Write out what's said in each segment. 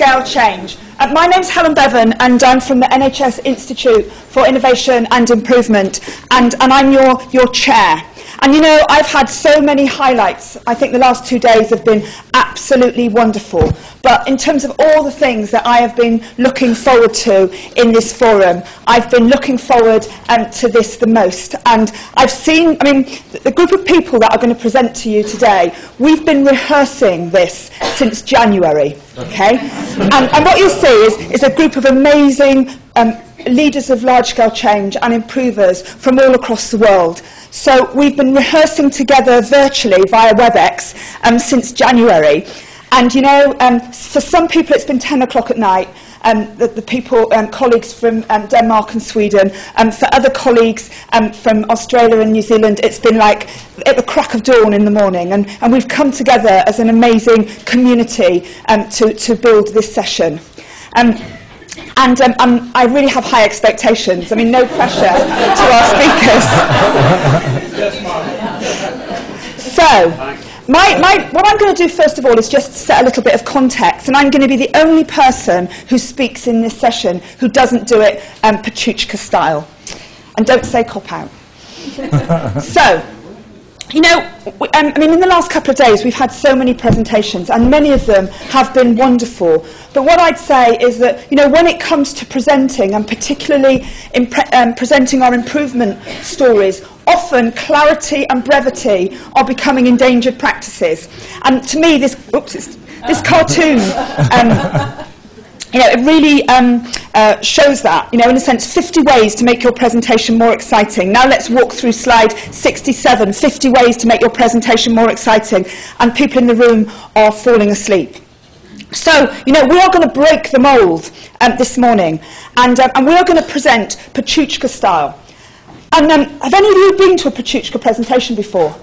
scale change. My name's Helen Bevan, and I'm from the NHS Institute for Innovation and Improvement, and I'm your chair. And you know, I've had so many highlights. I think the last 2 days have been absolutely wonderful. But in terms of all the things that I have been looking forward to in this forum, I've been looking forward to this the most. And I've seen, I mean, the group of people that are going to present to you today, we've been rehearsing this since January, okay? And what you'll see is a group of amazing leaders of large-scale change and improvers from all across the world. So we've been rehearsing together virtually via WebEx since January. And you know, for some people it's been 10 o'clock at night, the people, colleagues from Denmark and Sweden, for other colleagues from Australia and New Zealand, it's been like at the crack of dawn in the morning. And we've come together as an amazing community to build this session. And I really have high expectations. I mean, no pressure to our speakers. So, what I'm going to do first of all is just set a little bit of context, and I'm going to be the only person who speaks in this session who doesn't do it Pechuchka style. And don't say cop out. So, you know, I mean, in the last couple of days, we've had so many presentations, and many of them have been wonderful. But what I'd say is that, you know, when it comes to presenting, and particularly presenting our improvement stories, often clarity and brevity are becoming endangered practices. And to me, this cartoon... you know, it really shows that, you know, in a sense, 50 ways to make your presentation more exciting. Now let's walk through slide 67, 50 ways to make your presentation more exciting, and people in the room are falling asleep. So, you know, we are going to break the mould this morning, and we are going to present Pechuchka style. And have any of you been to a Pechuchka presentation before?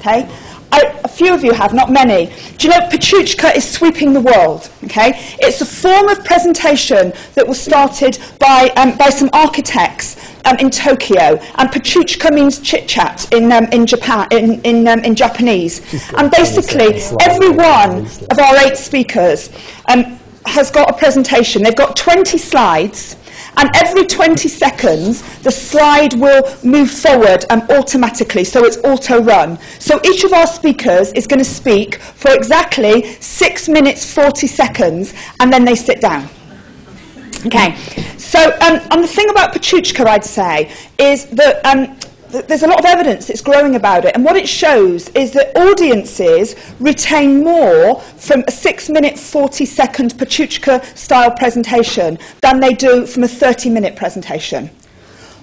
Okay. A few of you have, not many. Do you know, Pechuchka is sweeping the world, okay? It's a form of presentation that was started by some architects in Tokyo, and Pechuchka means chit-chat in Japanese. And basically, every one of our 8 speakers has got a presentation. They've got 20 slides, and every 20 seconds, the slide will move forward automatically, so it's auto-run. So each of our speakers is going to speak for exactly 6 minutes, 40 seconds, and then they sit down. Okay, so, and the thing about Pechuchka, I'd say, is that there's a lot of evidence that's growing about it, and what it shows is that audiences retain more from a 6-minute, 40-second Pechuchka-style presentation than they do from a 30-minute presentation.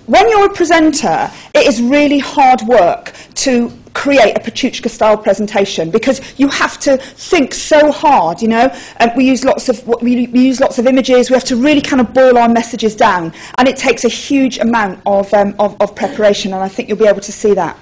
When you're a presenter, it is really hard work to create a Pechuchka-style presentation because you have to think so hard, you know. We use lots of images. We have to really kind of boil our messages down, and it takes a huge amount of preparation. And I think you'll be able to see that.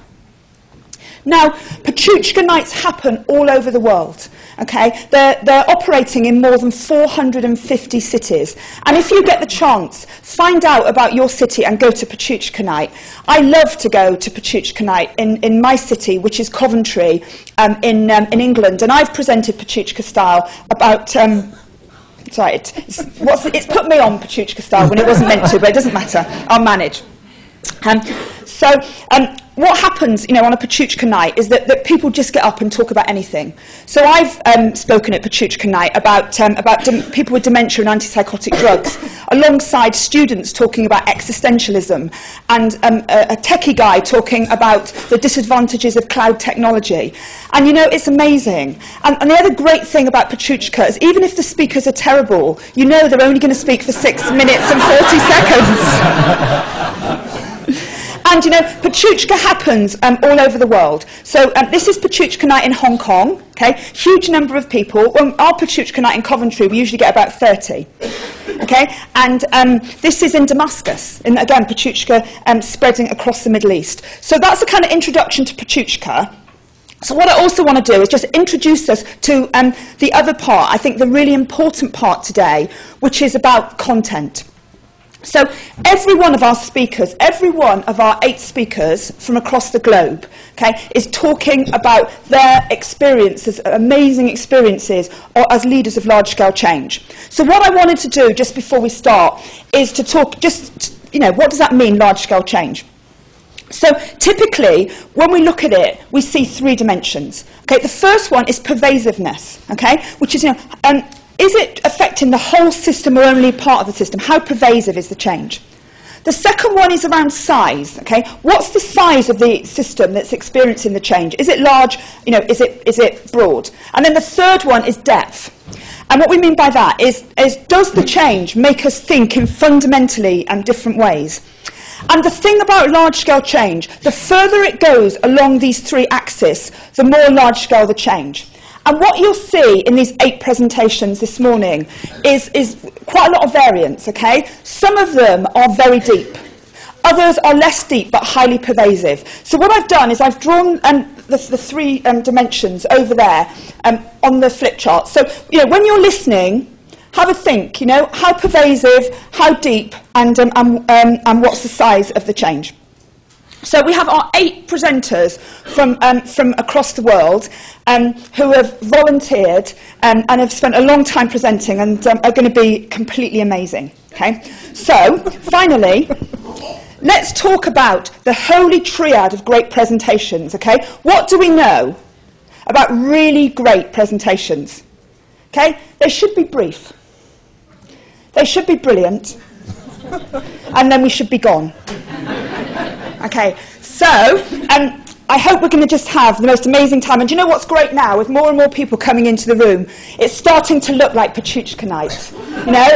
Now, Pechuchka nights happen all over the world, okay? They're operating in more than 450 cities. And if you get the chance, find out about your city and go to Pechuchka night. I love to go to Pechuchka night in my city, which is Coventry, in England. And I've presented Pechuchka style about... sorry, it's put me on Pechuchka style when it wasn't meant to, but it doesn't matter. I'll manage. What happens, you know, on a Pechuchka night is that people just get up and talk about anything. So I've spoken at Pechuchka night about people with dementia and antipsychotic drugs, alongside students talking about existentialism, and a techie guy talking about the disadvantages of cloud technology. And, you know, it's amazing. And the other great thing about Pechuchka is even if the speakers are terrible, you know they're only going to speak for 6 minutes and 40 seconds. And, you know, Pechuchka happens all over the world. So this is Pechuchka night in Hong Kong, okay? Huge number of people. Our Pechuchka night in Coventry, we usually get about 30, okay? And this is in Damascus. And again, Pechuchka spreading across the Middle East. So that's a kind of introduction to Pechuchka. So what I also want to do is just introduce us to the other part, I think the really important part today, which is about content. So every one of our speakers, every one of our 8 speakers from across the globe, okay, is talking about their experiences, amazing experiences, or as leaders of large-scale change. So what I wanted to do just before we start is to talk, just, you know, what does that mean, large-scale change? So typically, when we look at it, we see 3 dimensions. Okay, the first one is pervasiveness, okay, which is, you know, is it affecting the whole system or only part of the system? How pervasive is the change? The second one is around size, okay? What's the size of the system that's experiencing the change? Is it large? You know, is it broad? And then the third one is depth. And what we mean by that is does the change make us think in fundamentally and different ways? And the thing about large-scale change, the further it goes along these 3 axes, the more large-scale the change. And what you'll see in these 8 presentations this morning is quite a lot of variance, okay? Some of them are very deep. Others are less deep but highly pervasive. So what I've done is I've drawn the 3 dimensions over there on the flip chart. So, you know, when you're listening, have a think, you know, how pervasive, how deep, and what's the size of the change. So we have our 8 presenters from across the world who have volunteered and have spent a long time presenting and are going to be completely amazing. Okay? So, finally, let's talk about the holy triad of great presentations. Okay? What do we know about really great presentations? Okay? They should be brief. They should be brilliant. And then we should be gone. Okay, so I hope we're going to just have the most amazing time. And do you know what's great now? With more and more people coming into the room, it's starting to look like Pechuchka night. You know,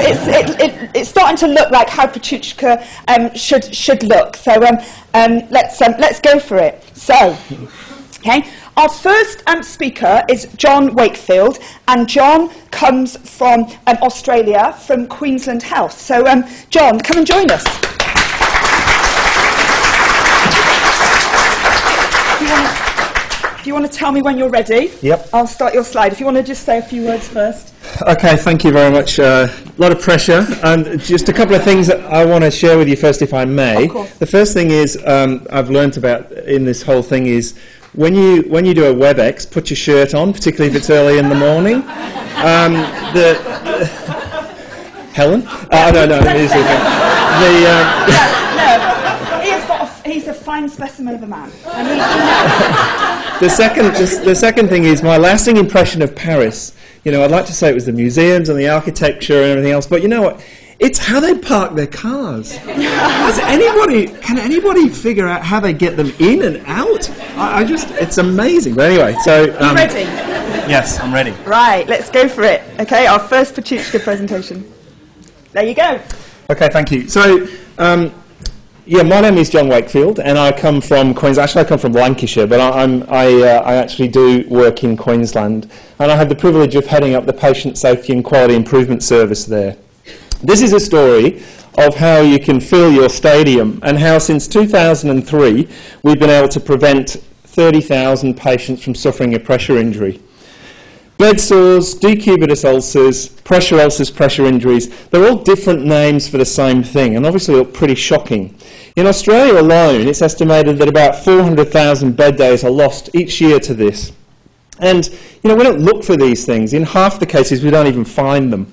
it's starting to look like how Pechuchka should look. So let's go for it. So, okay, our first speaker is John Wakefield, and John comes from Australia, from Queensland Health. So John, come and join us. If you want to tell me when you're ready, yep. I'll start your slide. If you want to just say a few words first. Okay, thank you very much. A lot of pressure. Just a couple of things that I want to share with you first, if I may. Of course. The first thing is I've learnt about in this whole thing is when you do a WebEx, put your shirt on, particularly if it's early in the morning. Helen? I don't know. It is the, he's a fine specimen of a man. The second thing is my lasting impression of Paris. You know, I'd like to say it was the museums and the architecture and everything else, but you know what? It's how they park their cars. Can anybody figure out how they get them in and out? It's amazing. But anyway, so you ready? Yes, I'm ready. Right, let's go for it. Okay, our first Pechuchka presentation. There you go. Okay, thank you. So. Yeah, my name is John Wakefield, and I come from Queensland. Actually, I come from Lancashire, but I actually do work in Queensland, and I have the privilege of heading up the Patient Safety and Quality Improvement Service there. This is a story of how you can fill your stadium, and how since 2003 we've been able to prevent 30,000 patients from suffering a pressure injury. Bed sores, decubitus ulcers, pressure injuries, they're all different names for the same thing, and obviously look pretty shocking. In Australia alone, it's estimated that about 400,000 bed days are lost each year to this. And, you know, we don't look for these things. In half the cases, we don't even find them.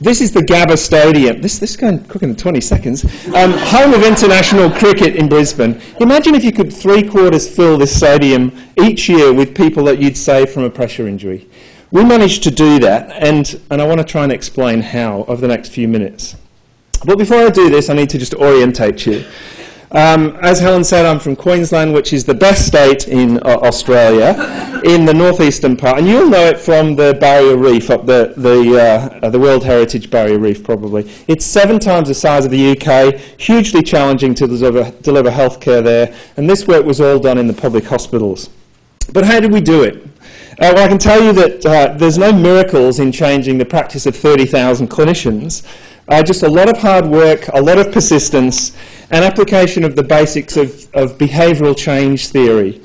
This is the Gabba Stadium. This is going quick in 20 seconds. Home of international cricket in Brisbane. Imagine if you could three-quarters fill this stadium each year with people that you'd save from a pressure injury. We managed to do that, and I want to try and explain how over the next few minutes. But before I do this, I need to just orientate you. As Helen said, I'm from Queensland, which is the best state in Australia, in the northeastern part. And you'll know it from the Barrier Reef, up the World Heritage Barrier Reef, probably. It's 7 times the size of the UK, hugely challenging to deliver healthcare there. And this work was all done in the public hospitals. But how did we do it? Well, I can tell you that there's no miracles in changing the practice of 30,000 clinicians. Just a lot of hard work, a lot of persistence, and application of the basics of behavioural change theory.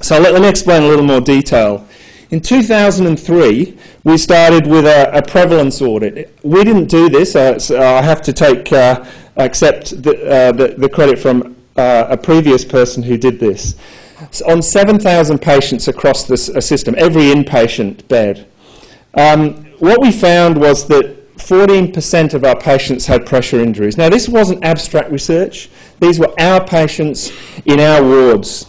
So let me explain a little more detail. In 2003, we started with a prevalence audit. We didn't do this, so I have to take accept the credit from a previous person who did this. So on 7,000 patients across this system, every inpatient bed. What we found was that 14% of our patients had pressure injuries. Now, this wasn't abstract research. These were our patients in our wards.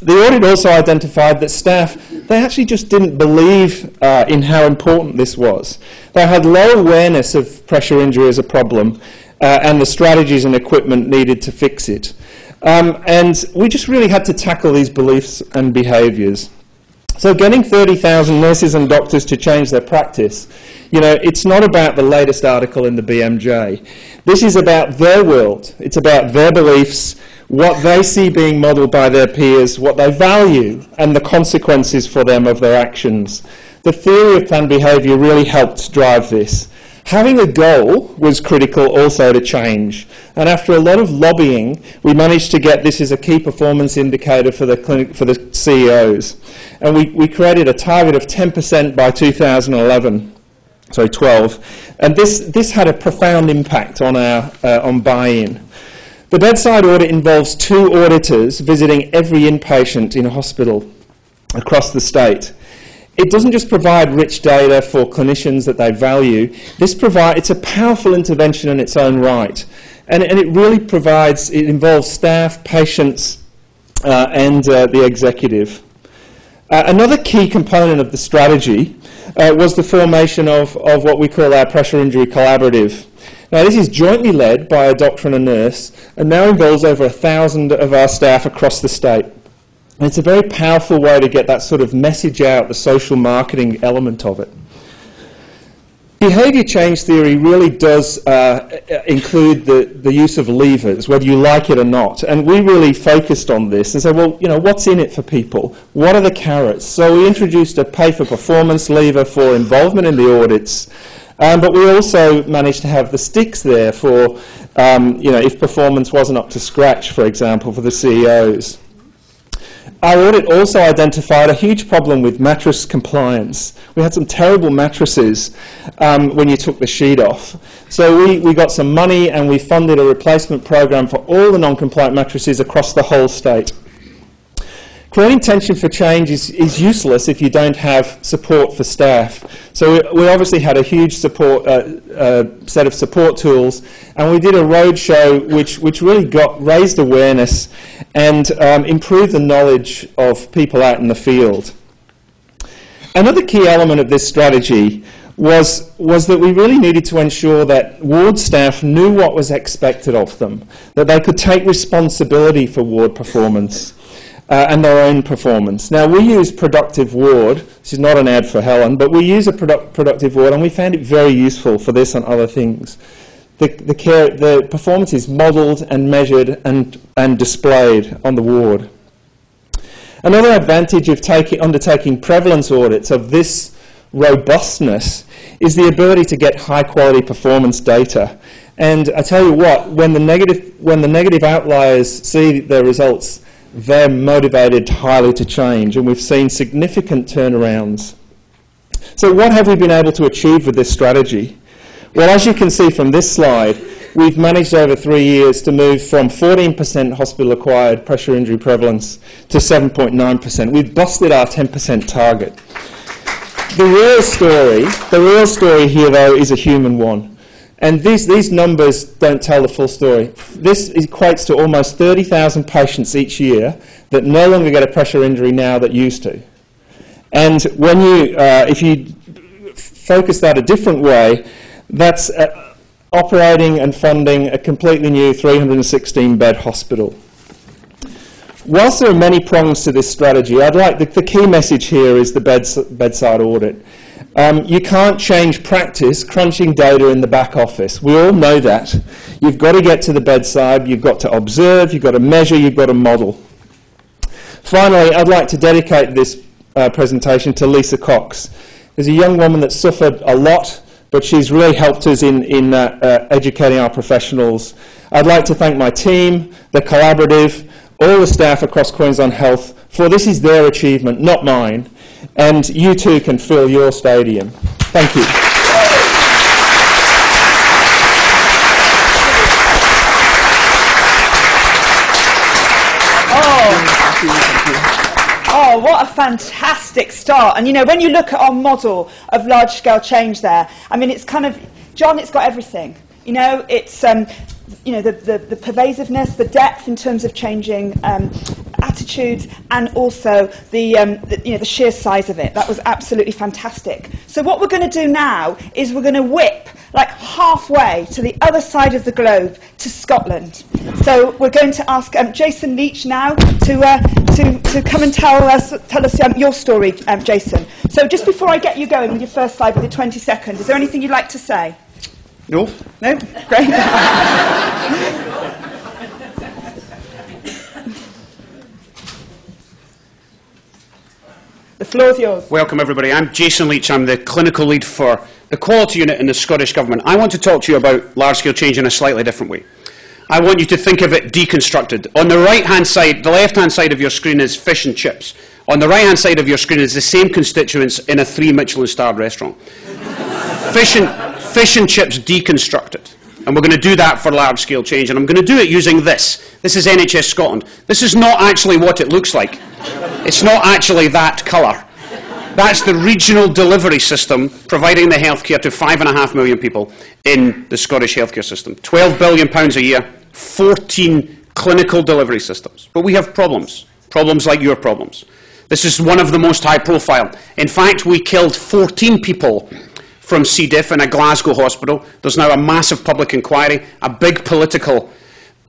The audit also identified that staff, they actually just didn't believe in how important this was. They had low awareness of pressure injury as a problem and the strategies and equipment needed to fix it. And we just really had to tackle these beliefs and behaviours. So getting 30,000 nurses and doctors to change their practice, you know, it's not about the latest article in the BMJ. This is about their world. It's about their beliefs, what they see being modelled by their peers, what they value, and the consequences for them of their actions. The theory of planned behaviour really helped drive this. Having a goal was critical also to change. And after a lot of lobbying, we managed to get this as a key performance indicator for the clinic, for the CEOs. And we created a target of 10% by 2011, sorry, 12. And this had a profound impact on our on buy-in. The bedside audit involves 2 auditors visiting every inpatient in a hospital across the state. It doesn't just provide rich data for clinicians that they value. It's a powerful intervention in its own right. And it really provides, it involves staff, patients, and the executive. Another key component of the strategy was the formation of what we call our Pressure Injury Collaborative. Now, this is jointly led by a doctor and a nurse, and now involves over 1,000 of our staff across the state. And it's a very powerful way to get that sort of message out, the social marketing element of it. Behaviour change theory really does include the use of levers, whether you like it or not. And we really focused on this and said, well, you know, what's in it for people? What are the carrots? So we introduced a pay for performance lever for involvement in the audits. But we also managed to have the sticks there for, you know, if performance wasn't up to scratch, for example, for the CEOs. Our audit also identified a huge problem with mattress compliance. We had some terrible mattresses when you took the sheet off. So we got some money and we funded a replacement program for all the non-compliant mattresses across the whole state. Creating tension for change is useless if you don't have support for staff. So we obviously had a huge support, set of support tools, and we did a roadshow which really raised awareness and improved the knowledge of people out in the field. Another key element of this strategy was that we really needed to ensure that ward staff knew what was expected of them, that they could take responsibility for ward performance. And their own performance. Now, we use Productive Ward, which is not an ad for Helen, but we use a Productive Ward, and we found it very useful for this and other things. The performance is modelled and measured and displayed on the ward. Another advantage of undertaking prevalence audits of this robustness is the ability to get high-quality performance data. And I tell you what, when the negative outliers see their results, they're motivated highly to change, and we've seen significant turnarounds. So what have we been able to achieve with this strategy? Well, as you can see from this slide, we've managed over 3 years to move from 14% hospital-acquired pressure injury prevalence to 7.9%. We've busted our 10% target. The real story here, though, is a human one. And these numbers don't tell the full story. This equates to almost 30,000 patients each year that no longer get a pressure injury now that used to. And when you, if you focus that a different way, that's operating and funding a completely new 316-bed hospital. Whilst there are many prongs to this strategy, I'd like the key message here is the bedside audit. You can't change practice crunching data in the back office. We all know that. You've got to get to the bedside, you've got to observe, you've got to measure, you've got to model. Finally, I'd like to dedicate this presentation to Lisa Cox. There's a young woman that suffered a lot, but she's really helped us in educating our professionals. I'd like to thank my team, the collaborative, all the staff across Queensland Health, for this is their achievement, not mine. and you too can fill your stadium. Thank you. Oh, what a fantastic start. And you know, when you look at our model of large-scale change there, I mean, it's kind of, John, it's got everything. You know, it's you know, the pervasiveness, the depth in terms of changing attitudes, and also the sheer size of it. That was absolutely fantastic. So what we're going to do now is we're going to whip like halfway to the other side of the globe to Scotland. So we're going to ask Jason Leitch now to come and tell us your story, Jason. So just before I get you going with your first slide with the 20 seconds, is there anything you'd like to say? No. No? Great. The floor is yours. Welcome, everybody. I'm Jason Leitch. I'm the clinical lead for the quality unit in the Scottish Government. I want to talk to you about large-scale change in a slightly different way. I want you to think of it deconstructed. On the right-hand side, the left-hand side of your screen is fish and chips. On the right-hand side of your screen is the same constituents in a 3 Michelin-starred restaurant. Fish and chips deconstructed. And we're going to do that for large-scale change. And I'm going to do it using this. This is NHS Scotland. This is not actually what it looks like. It's not actually that colour. That's the regional delivery system providing the healthcare to 5.5 million people in the Scottish healthcare system. £12 billion a year, 14 clinical delivery systems. But we have problems. Problems like your problems. This is one of the most high-profile. In fact, we killed 14 people from C. diff in a Glasgow hospital. There's now a massive public inquiry, a big political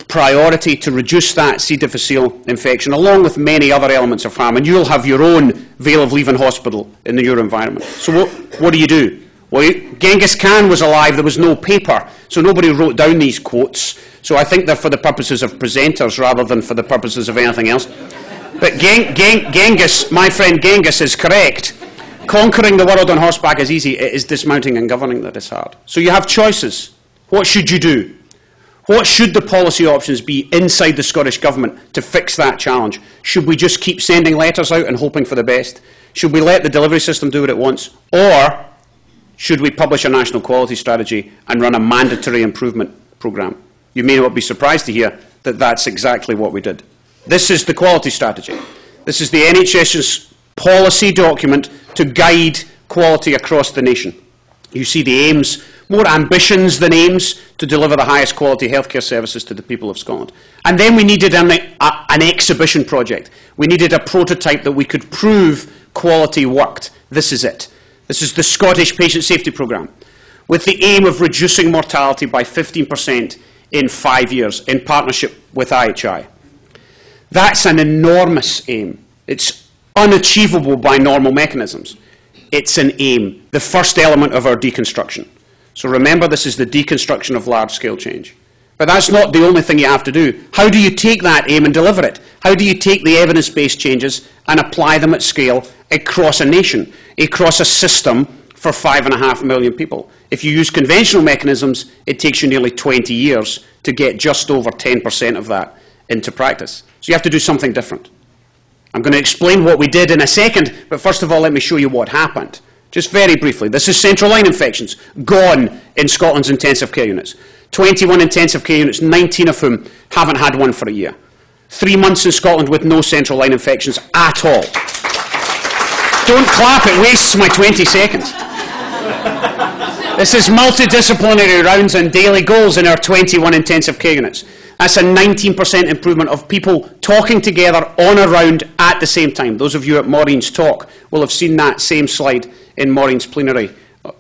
priority to reduce that C. difficile infection, along with many other elements of harm. And you'll have your own Vale of Leven hospital in your environment. So what do you do? Well, Genghis Khan was alive. There was no paper, so nobody wrote down these quotes. So I think they're for the purposes of presenters rather than for the purposes of anything else. But Genghis, my friend Genghis, is correct. Conquering the world on horseback is easy. It is dismounting and governing that is hard. So you have choices. What should you do? What should the policy options be inside the Scottish Government to fix that challenge? Should we just keep sending letters out and hoping for the best? Should we let the delivery system do what it wants? Or should we publish a national quality strategy and run a mandatory improvement programme? You may not be surprised to hear that that's exactly what we did. This is the quality strategy. This is the NHS's policy document to guide quality across the nation. You see the aims, more ambitions than aims, to deliver the highest quality healthcare services to the people of Scotland. And then we needed an exhibition project. We needed a prototype that we could prove quality worked. This is it. This is the Scottish Patient Safety Programme, with the aim of reducing mortality by 15% in 5 years, in partnership with IHI. That's an enormous aim. It's unachievable by normal mechanisms. It's an aim, the first element of our deconstruction. So remember, this is the deconstruction of large-scale change. But that's not the only thing you have to do. How do you take that aim and deliver it? How do you take the evidence-based changes and apply them at scale across a nation, across a system for 5.5 million people? If you use conventional mechanisms, it takes you nearly 20 years to get just over 10% of that into practice. So you have to do something different. I'm going to explain what we did in a second, but first of all, let me show you what happened. Just very briefly, this is central line infections, gone in Scotland's intensive care units. 21 intensive care units, 19 of whom haven't had one for a year. 3 months in Scotland with no central line infections at all. Don't clap, it wastes my 20 seconds. This is multidisciplinary rounds and daily goals in our 21 intensive care units. That's a 19% improvement of people talking together on a round at the same time. Those of you at Maureen's talk will have seen that same slide in Maureen's plenary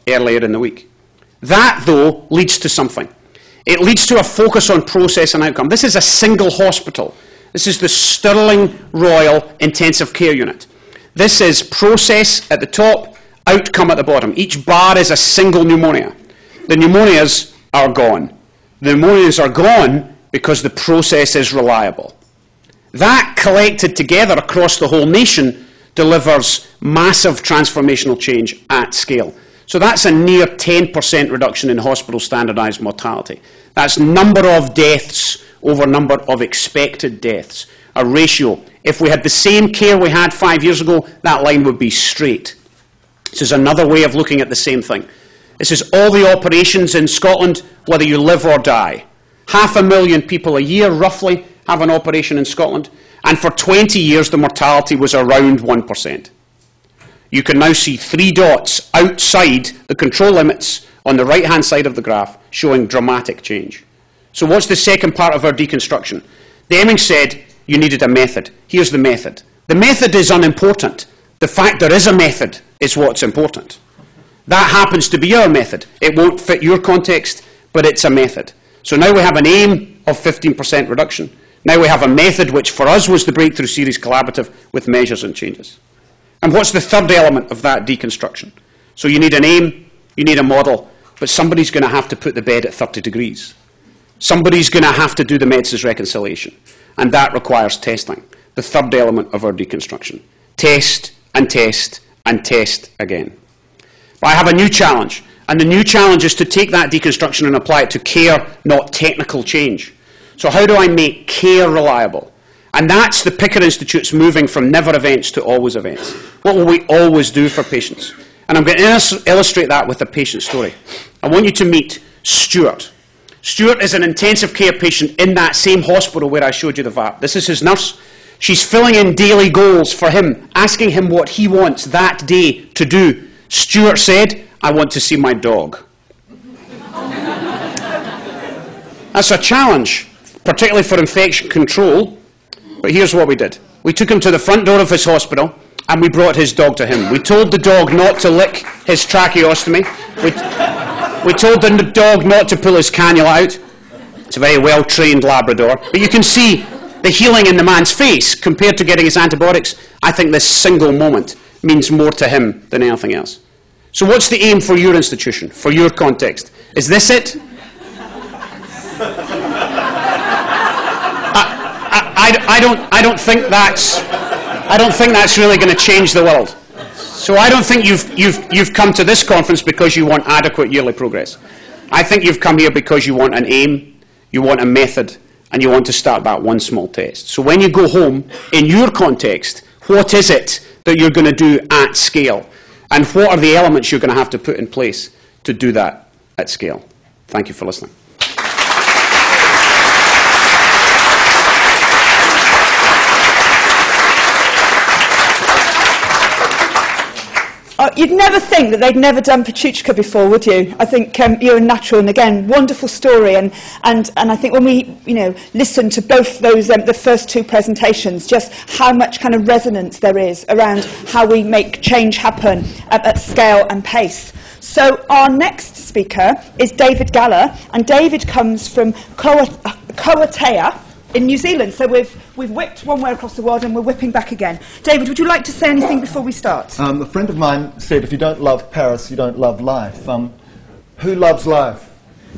earlier in the week. That, though, leads to something. It leads to a focus on process and outcome. This is a single hospital. This is the Stirling Royal Intensive Care Unit. This is process at the top, outcome at the bottom. Each bar is a single pneumonia. The pneumonias are gone. The pneumonias are gone because the process is reliable. That, collected together across the whole nation, delivers massive transformational change at scale. So that's a near 10% reduction in hospital standardised mortality. That's number of deaths over number of expected deaths. a ratio. If we had the same care we had 5 years ago, that line would be straight. This is another way of looking at the same thing. This is all the operations in Scotland, whether you live or die. 500,000 people a year, roughly, have an operation in Scotland. And for 20 years, the mortality was around 1%. You can now see three dots outside the control limits on the right-hand side of the graph, showing dramatic change. So what's the second part of our deconstruction? Deming said you needed a method. Here's the method. The method is unimportant. The fact there is a method is what's important. That happens to be our method. It won't fit your context, but it's a method. So now we have an aim of 15% reduction. Now we have a method which for us was the Breakthrough Series Collaborative with measures and changes. And what's the third element of that deconstruction? So you need an aim, you need a model, but somebody's going to have to put the bed at 30 degrees. Somebody's going to have to do the medicines reconciliation, and that requires testing. The third element of our deconstruction. Test and test and test again. But I have a new challenge, and the new challenge is to take that deconstruction and apply it to care, not technical change. So how do I make care reliable? And that's the Picker Institute's moving from never events to always events. What will we always do for patients? And I'm going to illustrate that with a patient story. I want you to meet Stuart. Stuart is an intensive care patient in that same hospital where I showed you the VAP. This is his nurse. She's filling in daily goals for him, asking him what he wants that day to do. Stuart said, "I want to see my dog." That's a challenge, particularly for infection control. But here's what we did. We took him to the front door of his hospital, and we brought his dog to him. We told the dog not to lick his tracheostomy. We told the dog not to pull his cannula out. It's a very well-trained Labrador. But you can see the healing in the man's face compared to getting his antibiotics. I think this single moment means more to him than anything else. So what's the aim for your institution, for your context? Is this it? I don't think that's really going to change the world. So I don't think you've come to this conference because you want adequate yearly progress. I think you've come here because you want an aim, you want a method, and you want to start that one small test. So when you go home, in your context, what is it that you're going to do at scale? And what are the elements you're going to have to put in place to do that at scale? Thank you for listening. You'd never think that they'd never done Pechuchka before, would you? I think you're a natural, and again, wonderful story. And I think when we, listen to both those the first two presentations, just how much kind of resonance there is around how we make change happen at scale and pace. So our next speaker is David Galler, and David comes from Koatea in New Zealand. So we've whipped one way across the world and we're whipping back again. David, would you like to say anything before we start? A friend of mine said, if you don't love Paris, you don't love life. Who loves life?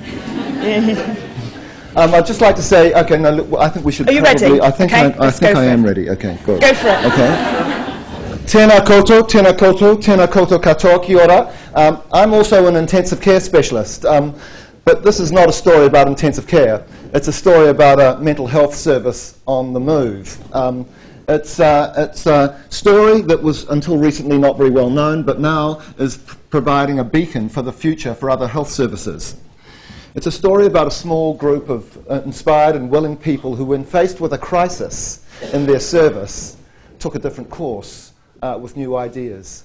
I'd just like to say, okay, no, look, I think we should. Are you ready? I think I am ready. Okay, good. Go for it. Okay. Tēnā koutou, tēnā koutou, tēnā koutou katoa, kia ora. I'm also an intensive care specialist. But this is not a story about intensive care. It's a story about a mental health service on the move. It's a story that was until recently not very well known, but now is providing a beacon for the future for other health services. It's a story about a small group of inspired and willing people who, when faced with a crisis in their service, took a different course with new ideas.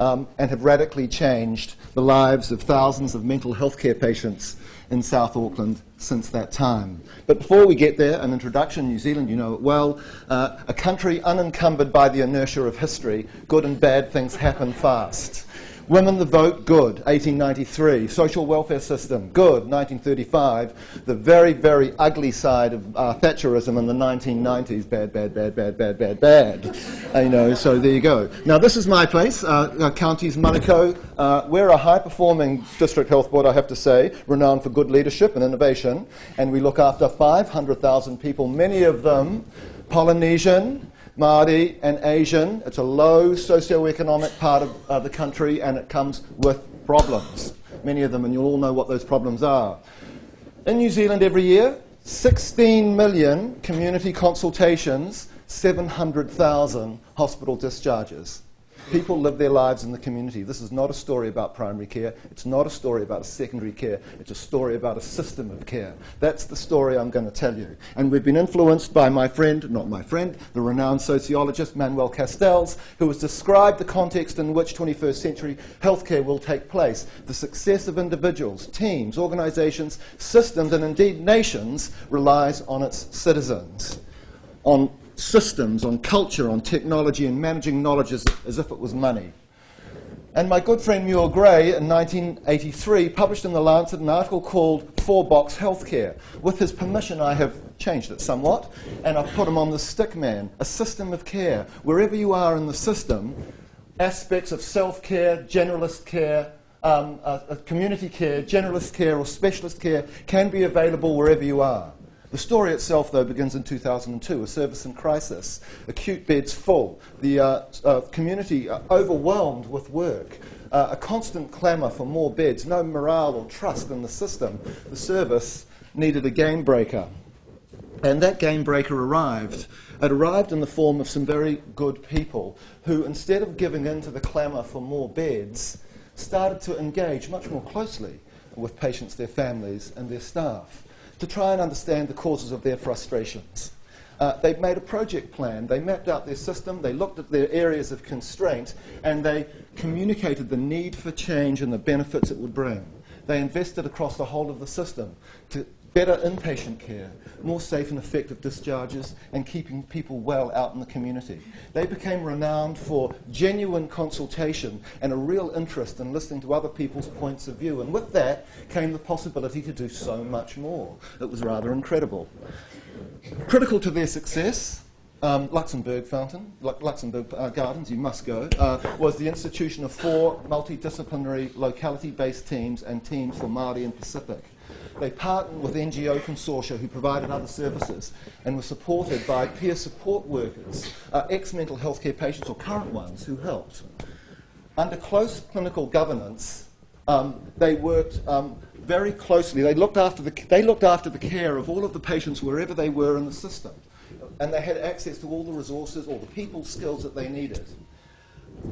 And have radically changed the lives of thousands of mental health care patients in South Auckland since that time. But before we get there, an introduction. New Zealand, you know it well, a country unencumbered by the inertia of history. Good and bad things happen fast. Women the vote, good, 1893. Social welfare system, good, 1935. The very, very ugly side of Thatcherism in the 1990s, bad, bad, bad, bad, bad, bad, bad. So there you go. Now this is my place, counties Manukau. We're a high-performing district health board, I have to say, renowned for good leadership and innovation, and we look after 500,000 people, many of them Polynesian, Māori and Asian. It's a low socioeconomic part of the country, and it comes with problems, many of them, and you'll all know what those problems are. In New Zealand every year, 16 million community consultations, 700,000 hospital discharges. People live their lives in the community. This is not a story about primary care. It's not a story about secondary care. It's a story about a system of care. That's the story I'm going to tell you. And we've been influenced by my friend, not my friend, the renowned sociologist Manuel Castells, who has described the context in which 21st century healthcare will take place. The success of individuals, teams, organizations, systems, and indeed nations relies on its citizens. On systems, on culture, on technology, and managing knowledge as if it was money. And my good friend Muir Gray in 1983 published in The Lancet an article called Four-Box Healthcare. With his permission, I have changed it somewhat, and I've put him on the stick man, a system of care. Wherever you are in the system, aspects of self-care, generalist care, community care, generalist care, or specialist care can be available wherever you are. The story itself, though, begins in 2002, a service in crisis, acute beds full, the community overwhelmed with work, a constant clamour for more beds, no morale or trust in the system. The service needed a game breaker. And that game breaker arrived. It arrived in the form of some very good people who, instead of giving in to the clamour for more beds, started to engage much more closely with patients, their families, and their staff, to try and understand the causes of their frustrations. They've made a project plan, they mapped out their system, they looked at their areas of constraint, and they communicated the need for change and the benefits it would bring. They invested across the whole of the system to better inpatient care, more safe and effective discharges, and keeping people well out in the community. They became renowned for genuine consultation and a real interest in listening to other people's points of view. And with that came the possibility to do so much more. It was rather incredible. Critical to their success, Luxembourg Gardens, you must go, was the institution of four multidisciplinary locality-based teams and teams for Māori and Pacific. They partnered with NGO consortia who provided other services and were supported by peer support workers, ex-mental health care patients or current ones who helped. Under close clinical governance, they worked very closely. They looked after the care of all of the patients wherever they were in the system, and they had access to all the resources, all the people skills that they needed.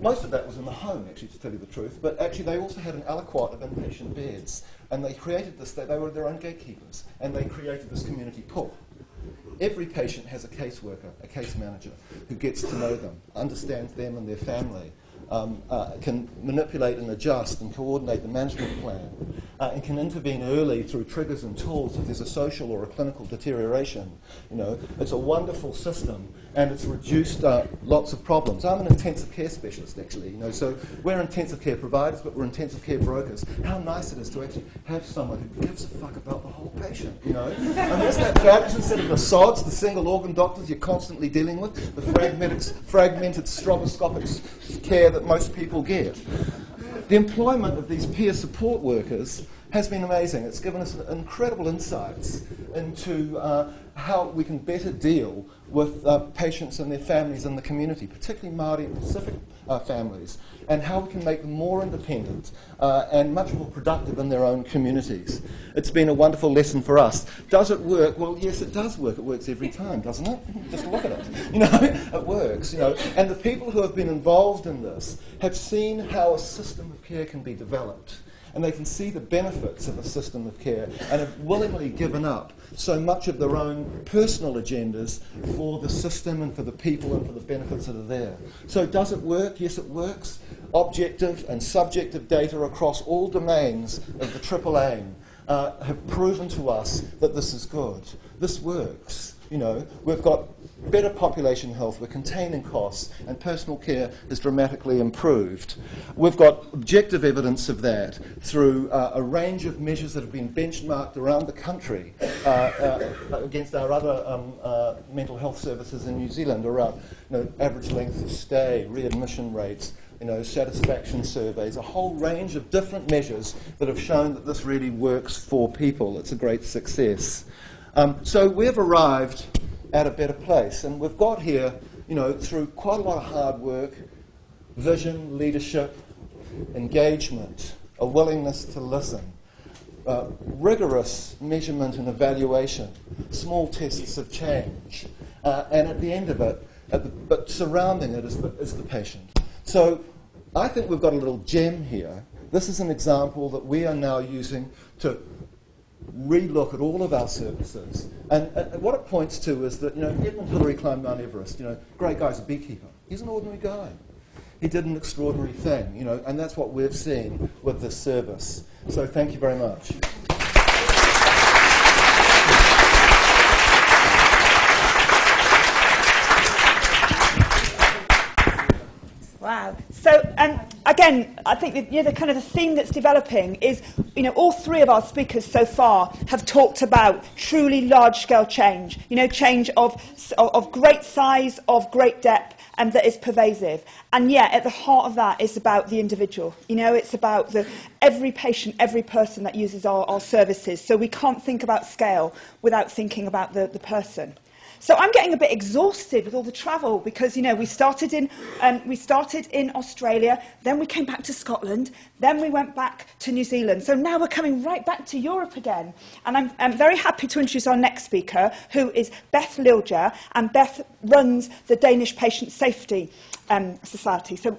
Most of that was in the home, actually, to tell you the truth, but actually they also had an aliquot of inpatient beds, and they created this, they were their own gatekeepers, and they created this community pool. Every patient has a caseworker, a case manager, who gets to know them, understands them and their family, can manipulate and adjust and coordinate the management plan, and can intervene early through triggers and tools if there's a social or a clinical deterioration. You know, it's a wonderful system, and it's reduced lots of problems. I'm an intensive care specialist, actually, you know, so we're intensive care providers, but we're intensive care brokers. How nice it is to actually have someone who gives a fuck about the whole patient, you know. And there's that fact, instead of the sods, the single organ doctors you're constantly dealing with, the fragmented stroboscopic care that most people get. The employment of these peer support workers has been amazing. It's given us incredible insights into how we can better deal with patients and their families in the community, particularly Māori and Pacific families, and how we can make them more independent and much more productive in their own communities. It's been a wonderful lesson for us. Does it work? Well, yes, it does work. It works every time, doesn't it? Just look at it. You know, it works. You know, and the people who have been involved in this have seen how a system of care can be developed, and they can see the benefits of a system of care and have willingly given up so much of their own personal agendas for the system and for the people and for the benefits that are there. So does it work? Yes, it works. Objective and subjective data across all domains of the triple aim have proven to us that this is good. This works. You know, we've got better population health, we're containing costs, and personal care is dramatically improved. We've got objective evidence of that through a range of measures that have been benchmarked around the country against our other mental health services in New Zealand around, you know, average length of stay, readmission rates, you know, satisfaction surveys, a whole range of different measures that have shown that this really works for people. It's a great success. So we've arrived at a better place, and we've got here, you know, through quite a lot of hard work, vision, leadership, engagement, a willingness to listen, rigorous measurement and evaluation, small tests of change, and at the end of it, but surrounding it is the patient. So I think we've got a little gem here. This is an example that we are now using to relook at all of our services. And what it points to is that, you know, Edmund Hillary climbed Mount Everest. You know, great guy's a beekeeper. He's an ordinary guy. He did an extraordinary thing, you know, and that's what we've seen with this service. So thank you very much. Wow. So, again, I think that, you know, the theme that's developing is, you know, all three of our speakers so far have talked about truly large-scale change, you know, change of great size, of great depth, and that is pervasive. And yet, at the heart of that is about the individual. You know, it's about every patient, every person that uses our services. So we can't think about scale without thinking about the person. So I'm getting a bit exhausted with all the travel because, you know, we started in Australia, then we came back to Scotland, then we went back to New Zealand. So now we're coming right back to Europe again. And I'm very happy to introduce our next speaker, who is Beth Lilja, and Beth runs the Danish Patient Safety Society. So,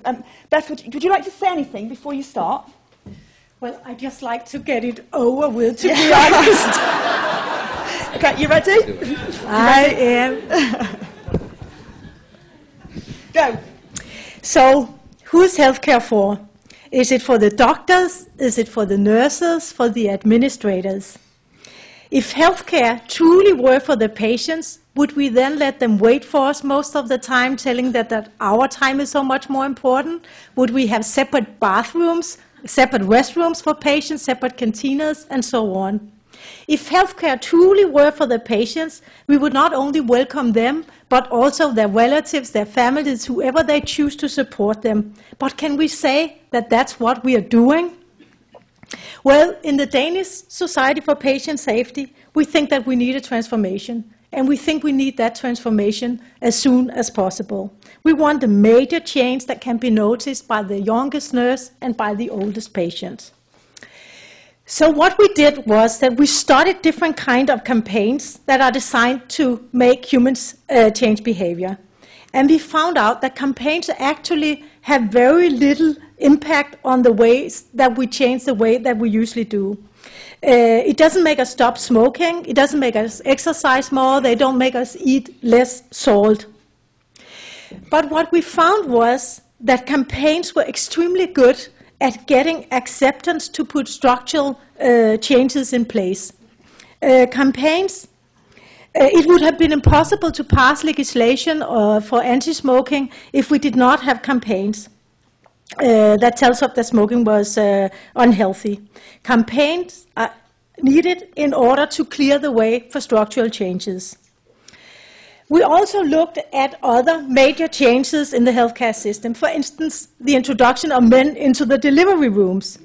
Beth, would you like to say anything before you start? Well, I'd just like to get it over with, to be honest. Okay, you ready? I am. Go. So, who's healthcare for? Is it for the doctors? Is it for the nurses? For the administrators? If healthcare truly were for the patients, would we then let them wait for us most of the time, telling them that our time is so much more important? Would we have separate bathrooms, separate restrooms for patients, separate cantinas, and so on? If healthcare truly were for the patients, we would not only welcome them, but also their relatives, their families, whoever they choose to support them. But can we say that that's what we are doing? Well, in the Danish Society for Patient Safety, we think that we need a transformation, and we think we need that transformation as soon as possible. We want a major change that can be noticed by the youngest nurse and by the oldest patient. So what we did was that we started different kind of campaigns that are designed to make humans change behavior. And we found out that campaigns actually have very little impact on the ways that we change the way that we usually do. It doesn't make us stop smoking. It doesn't make us exercise more. They don't make us eat less salt. But what we found was that campaigns were extremely good at getting acceptance to put structural changes in place. Campaigns, it would have been impossible to pass legislation for anti-smoking if we did not have campaigns that tells us that smoking was unhealthy. Campaigns are needed in order to clear the way for structural changes. We also looked at other major changes in the healthcare system. For instance, the introduction of men into the delivery rooms.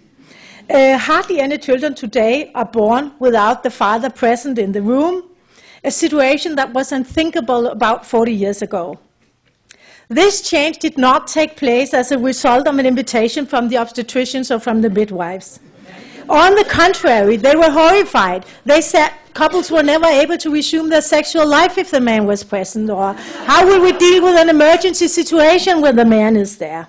Hardly any children today are born without the father present in the room, a situation that was unthinkable about 40 years ago. This change did not take place as a result of an invitation from the obstetricians or from the midwives. On the contrary, they were horrified. They said couples were never able to resume their sexual life if the man was present, or how will we deal with an emergency situation when the man is there?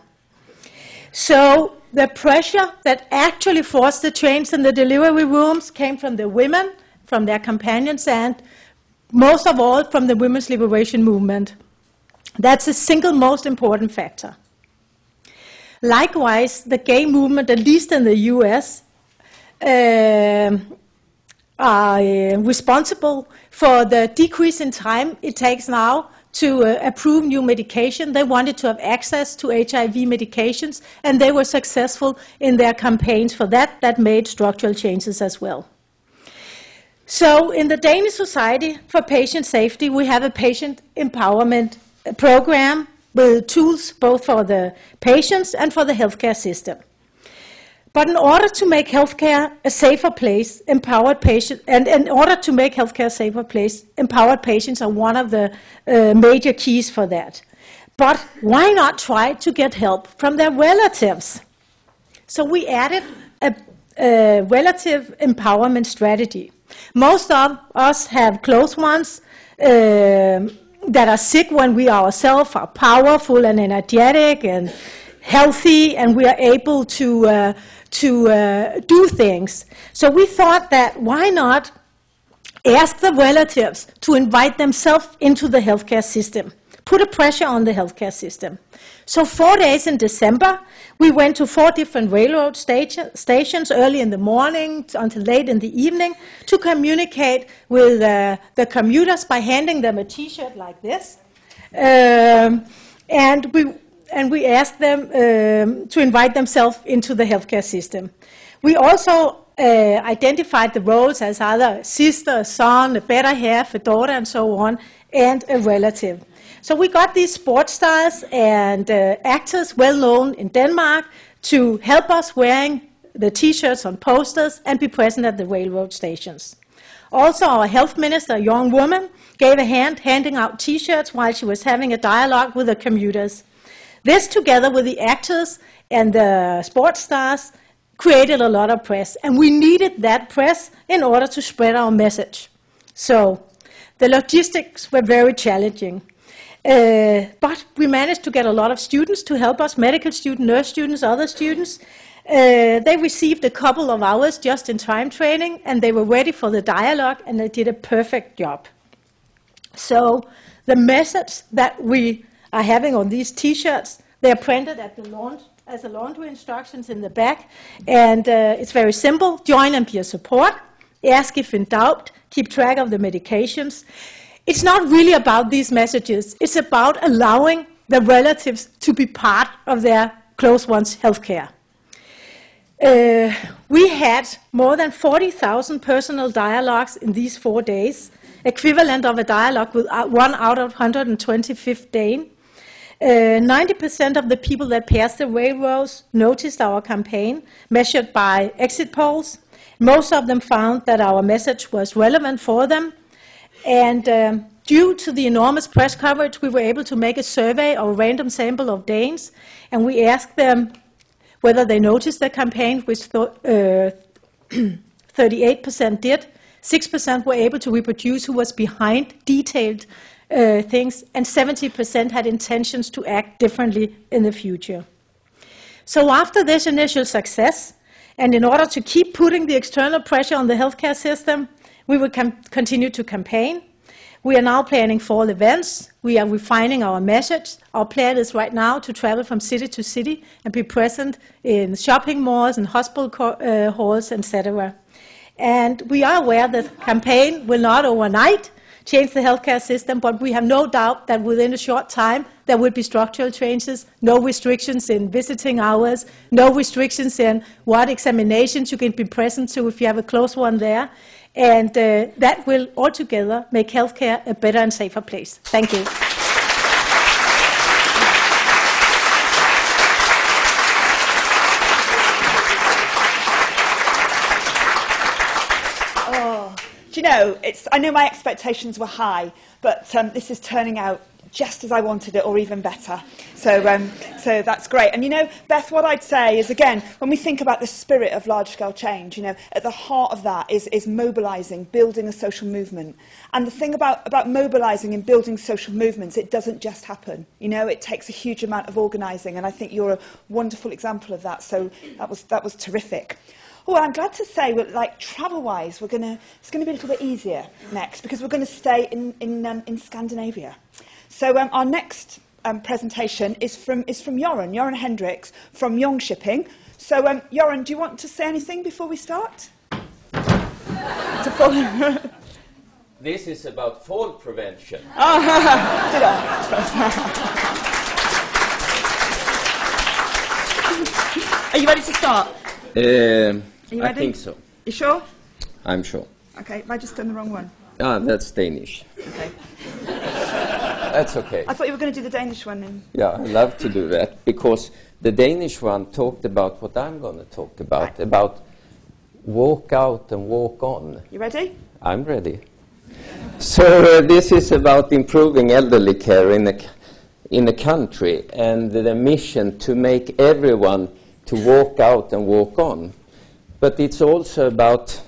So the pressure that actually forced the change in the delivery rooms came from the women, from their companions, and most of all from the women's liberation movement. That's the single most important factor. Likewise, the gay movement, at least in the US, are responsible for the decrease in time it takes now to approve new medication. They wanted to have access to HIV medications, and they were successful in their campaigns for that. That made structural changes as well. So in the Danish Society for Patient Safety, we have a patient empowerment program with tools both for the patients and for the healthcare system. But in order to make healthcare a safer place, empowered patients, and in order to make healthcare a safer place, empowered patients are one of the major keys for that. But why not try to get help from their relatives? So we added a, relative empowerment strategy. Most of us have close ones that are sick when we ourselves are powerful and energetic and healthy, and we are able to do things. So we thought that why not ask the relatives to invite themselves into the healthcare system, put a pressure on the healthcare system. So 4 days in December, we went to 4 different railroad stations early in the morning until late in the evening to communicate with the commuters by handing them a T-shirt like this. And we asked them to invite themselves into the healthcare system. We also identified the roles as either a sister, a son, a better half, a daughter, and so on, and a relative. So we got these sports stars and actors well known in Denmark to help us wearing the T-shirts on posters and be present at the railroad stations. Also, our health minister, a young woman, gave a hand handing out T-shirts while she was having a dialogue with the commuters. This, together with the actors and the sports stars, created a lot of press, and we needed that press in order to spread our message. So the logistics were very challenging. But we managed to get a lot of students to help us, medical students, nurse students, other students. They received a couple of hours just-in-time training, and they were ready for the dialogue, and they did a perfect job. So the message that we are having on these T-shirts, they are printed at the as a laundry instructions in the back, and it's very simple. Join and be a support. Ask if in doubt. Keep track of the medications. It's not really about these messages. It's about allowing the relatives to be part of their close ones' healthcare. We had more than 40,000 personal dialogues in these 4 days, equivalent of a dialogue with 1 out of 125 Dane. 90% of the people that passed the railroads noticed our campaign, measured by exit polls. Most of them found that our message was relevant for them. And due to the enormous press coverage, we were able to make a survey of a random sample of Danes, and we asked them whether they noticed the campaign, which 38% did. 6% were able to reproduce who was behind detailed things, and 70% had intentions to act differently in the future. So after this initial success, and in order to keep putting the external pressure on the healthcare system, we will continue to campaign. We are now planning 4 events. We are refining our message. Our plan is right now to travel from city to city and be present in shopping malls and hospital halls, etc. And we are aware that the campaign will not overnight change the healthcare system, but we have no doubt that within a short time there will be structural changes, no restrictions in visiting hours, no restrictions in what examinations you can be present to if you have a close one there. And that will altogether make healthcare a better and safer place. Thank you. Oh, do you know, I know my expectations were high, but this is turning out just as I wanted it, or even better. So, so that's great. And you know, Beth, what I'd say is, again, when we think about the spirit of large-scale change, you know, at the heart of that is mobilising, building a social movement. And the thing about mobilising and building social movements, it doesn't just happen. You know, it takes a huge amount of organising, and I think you're a wonderful example of that. So that was terrific. Oh, I'm glad to say, like, travel-wise, it's going to be a little bit easier next, because we're going to stay in Scandinavia. So our next presentation is from Göran Henriks from Young Shipping. So Göran, do you want to say anything before we start? This is about fall prevention. Are you ready to start? I think so. You sure? I'm sure. Okay, have I just done the wrong one? Ah, that's Danish. Okay. That's okay. I thought you were going to do the Danish one. Then. Yeah, I love to do that, because the Danish one talked about what I'm going to talk about, walk out and walk on. You ready? I'm ready. So this is about improving elderly care in a country, and the mission to make everyone to walk out and walk on. But it's also about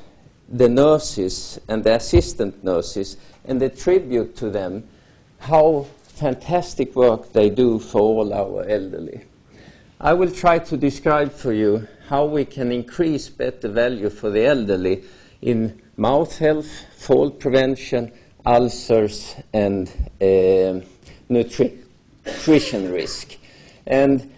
the nurses and the assistant nurses and the tribute to them, how fantastic work they do for all our elderly. I will try to describe for you how we can increase better value for the elderly in mouth health, fall prevention, ulcers, and nutrition risk. And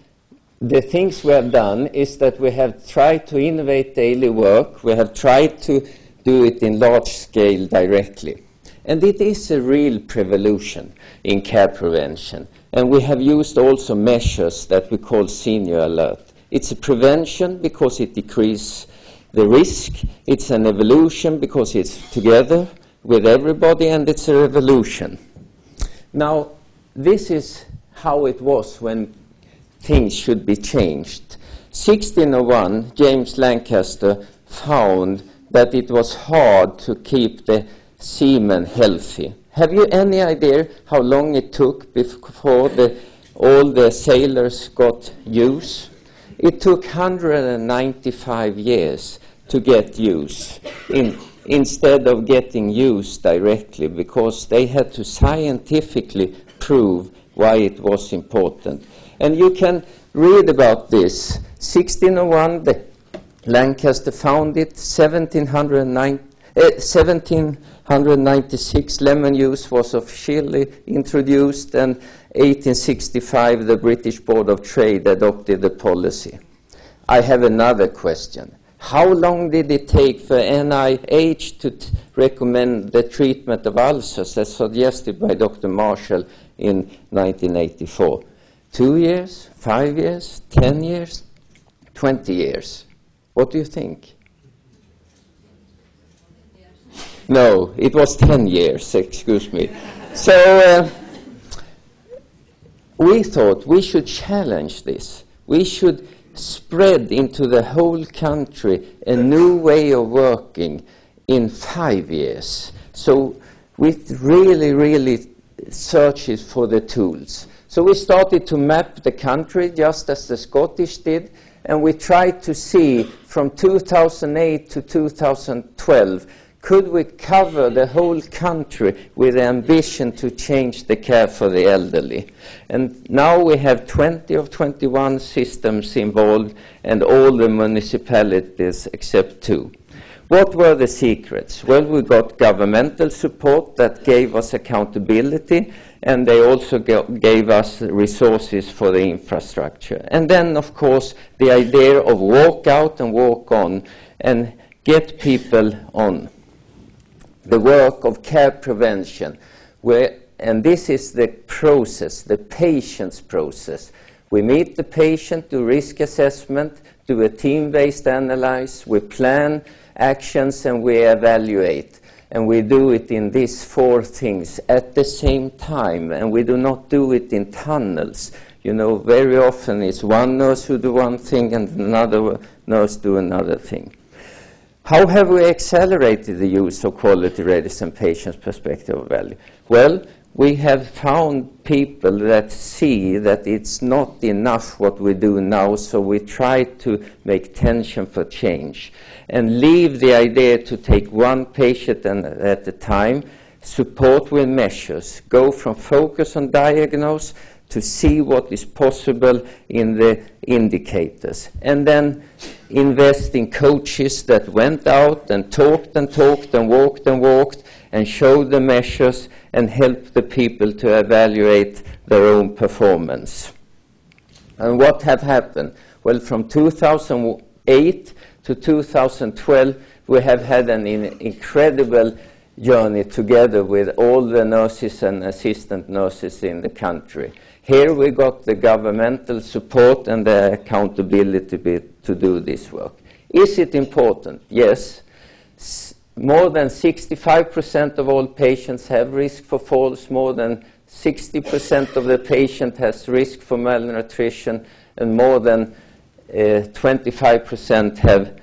the things we have done is that we have tried to innovate daily work. We have tried to do it in large scale directly. And it is a real revolution in care prevention. And we have used also measures that we call senior alert. It's a prevention because it decreases the risk. It's an evolution because it's together with everybody, and it's a revolution. Now, this is how it was when things should be changed. 1601, James Lancaster found that it was hard to keep the seamen healthy. Have you any idea how long it took before all the sailors got use? It took 195 years to get use instead of getting use directly, because they had to scientifically prove why it was important. And you can read about this. 1601, Lancaster found it. 1796, lemon juice was officially introduced, and 1865, the British Board of Trade adopted the policy. I have another question. How long did it take for NIH to recommend the treatment of ulcers as suggested by Dr. Marshall in 1984? 2 years, 5 years, 10 years, 20 years. What do you think? No, it was 10 years, excuse me. So we thought we should challenge this. We should spread into the whole country a new way of working in 5 years. So we really, really searched for the tools. So we started to map the country, just as the Scottish did, and we tried to see from 2008 to 2012, could we cover the whole country with the ambition to change the care for the elderly? And now we have 20 of 21 systems involved, and all the municipalities except 2. What were the secrets? Well, we got governmental support that gave us accountability, and they also gave us resources for the infrastructure. And then, of course, the idea of walk out and walk on and get people on. The work of care prevention, and this is the process, the patient's process. We meet the patient, do risk assessment, do a team-based analysis, we plan actions, and we evaluate. And we do it in these 4 things at the same time, and we do not do it in tunnels. You know, very often it's one nurse who do one thing and another nurse do another thing. How have we accelerated the use of quality readiness and patient's perspective of value? Well, we have found people that see that it's not enough what we do now, so we try to make tension for change and leave the idea to take one patient at a time, support with measures, go from focus on diagnose to see what is possible in the indicators, and then invest in coaches that went out and talked and talked and walked and walked and showed the measures and help the people to evaluate their own performance. And what have happened? Well, from 2008 to 2012, we have had an incredible journey together with all the nurses and assistant nurses in the country. Here we got the governmental support and the accountability bit to do this work. Is it important? Yes. More than 65% of all patients have risk for falls, more than 60% of the patient has risk for malnutrition, and more than 25% have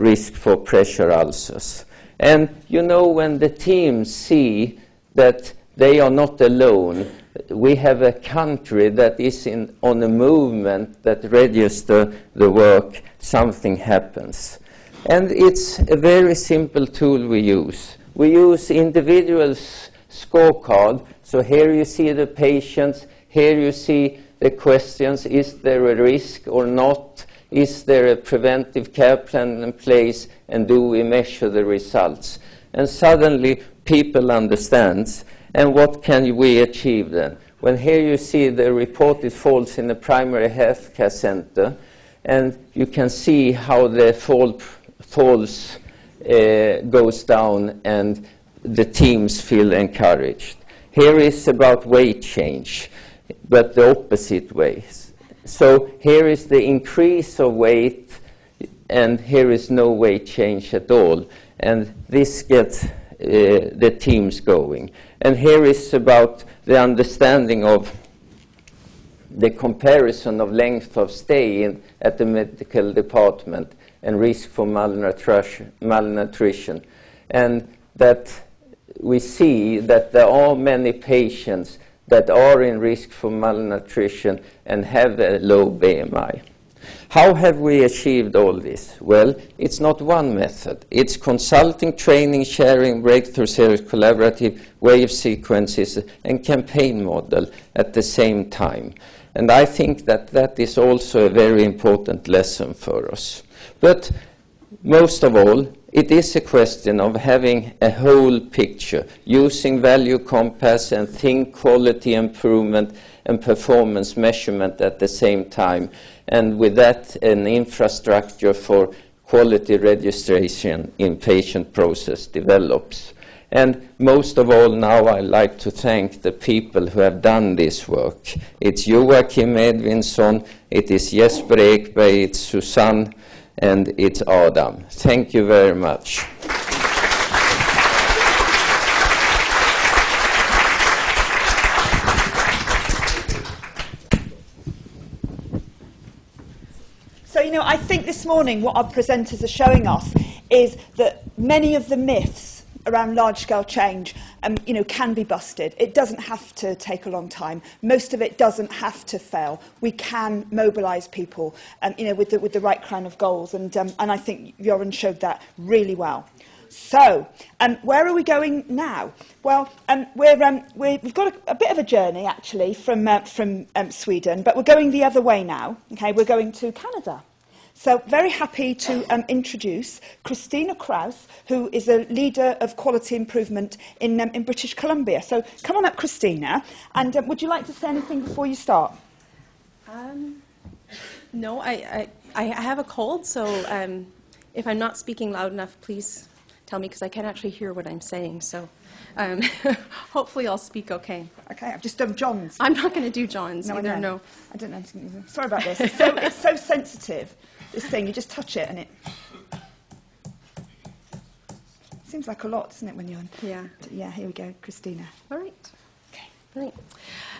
risk for pressure ulcers. And you know, when the teams see that they are not alone, we have a country that is on a movement that registers the work, something happens. And it's a very simple tool we use. We use individuals' scorecard. So here you see the patients. Here you see the questions. Is there a risk or not? Is there a preventive care plan in place? And do we measure the results? And suddenly people understand. And what can we achieve then? When here you see the reported falls in the primary health care center, and you can see how the falls goes down and the teams feel encouraged. Here is about weight change, but the opposite way. So here is the increase of weight, and here is no weight change at all. And this gets the teams going. And here is about the understanding of the comparison of length of stay at the medical department and risk for malnutrition. And that we see that there are many patients that are in risk for malnutrition and have a low BMI. How have we achieved all this? Well, it's not one method. It's consulting, training, sharing, Breakthrough Series Collaborative, wave sequences, and campaign model at the same time. And I think that that is also a very important lesson for us. But most of all, it is a question of having a whole picture, using value compass and think quality improvement and performance measurement at the same time. And with that, an infrastructure for quality registration in patient process develops. And most of all, now I'd like to thank the people who have done this work. It's Joachim Edvinson, it is Jesper Ekberg, it's Susanne, and it's Adam. Thank you very much. So, you know, I think this morning what our presenters are showing us is that many of the myths around large-scale change you know, can be busted. It doesn't have to take a long time. Most of it doesn't have to fail. We can mobilise people you know, with the right kind of goals, and I think Göran showed that really well. So, where are we going now? Well, we've got a bit of a journey, actually, from Sweden, but we're going the other way now. Okay, we're going to Canada. So very happy to introduce Christina Krauss, who is a leader of quality improvement in British Columbia. So come on up, Christina, and would you like to say anything before you start? No, I have a cold, so if I'm not speaking loud enough, please tell me, because I can't actually hear what I'm saying. So hopefully I'll speak okay. Okay, I've just done John's. I'm not going to do John's either, no. I don't know anything either. Sorry about this. It's so, it's so sensitive. This thing, you just touch it and it seems like a lot, doesn't it, when you're on? Yeah. Yeah, here we go, Christina. All right. Okay. Great.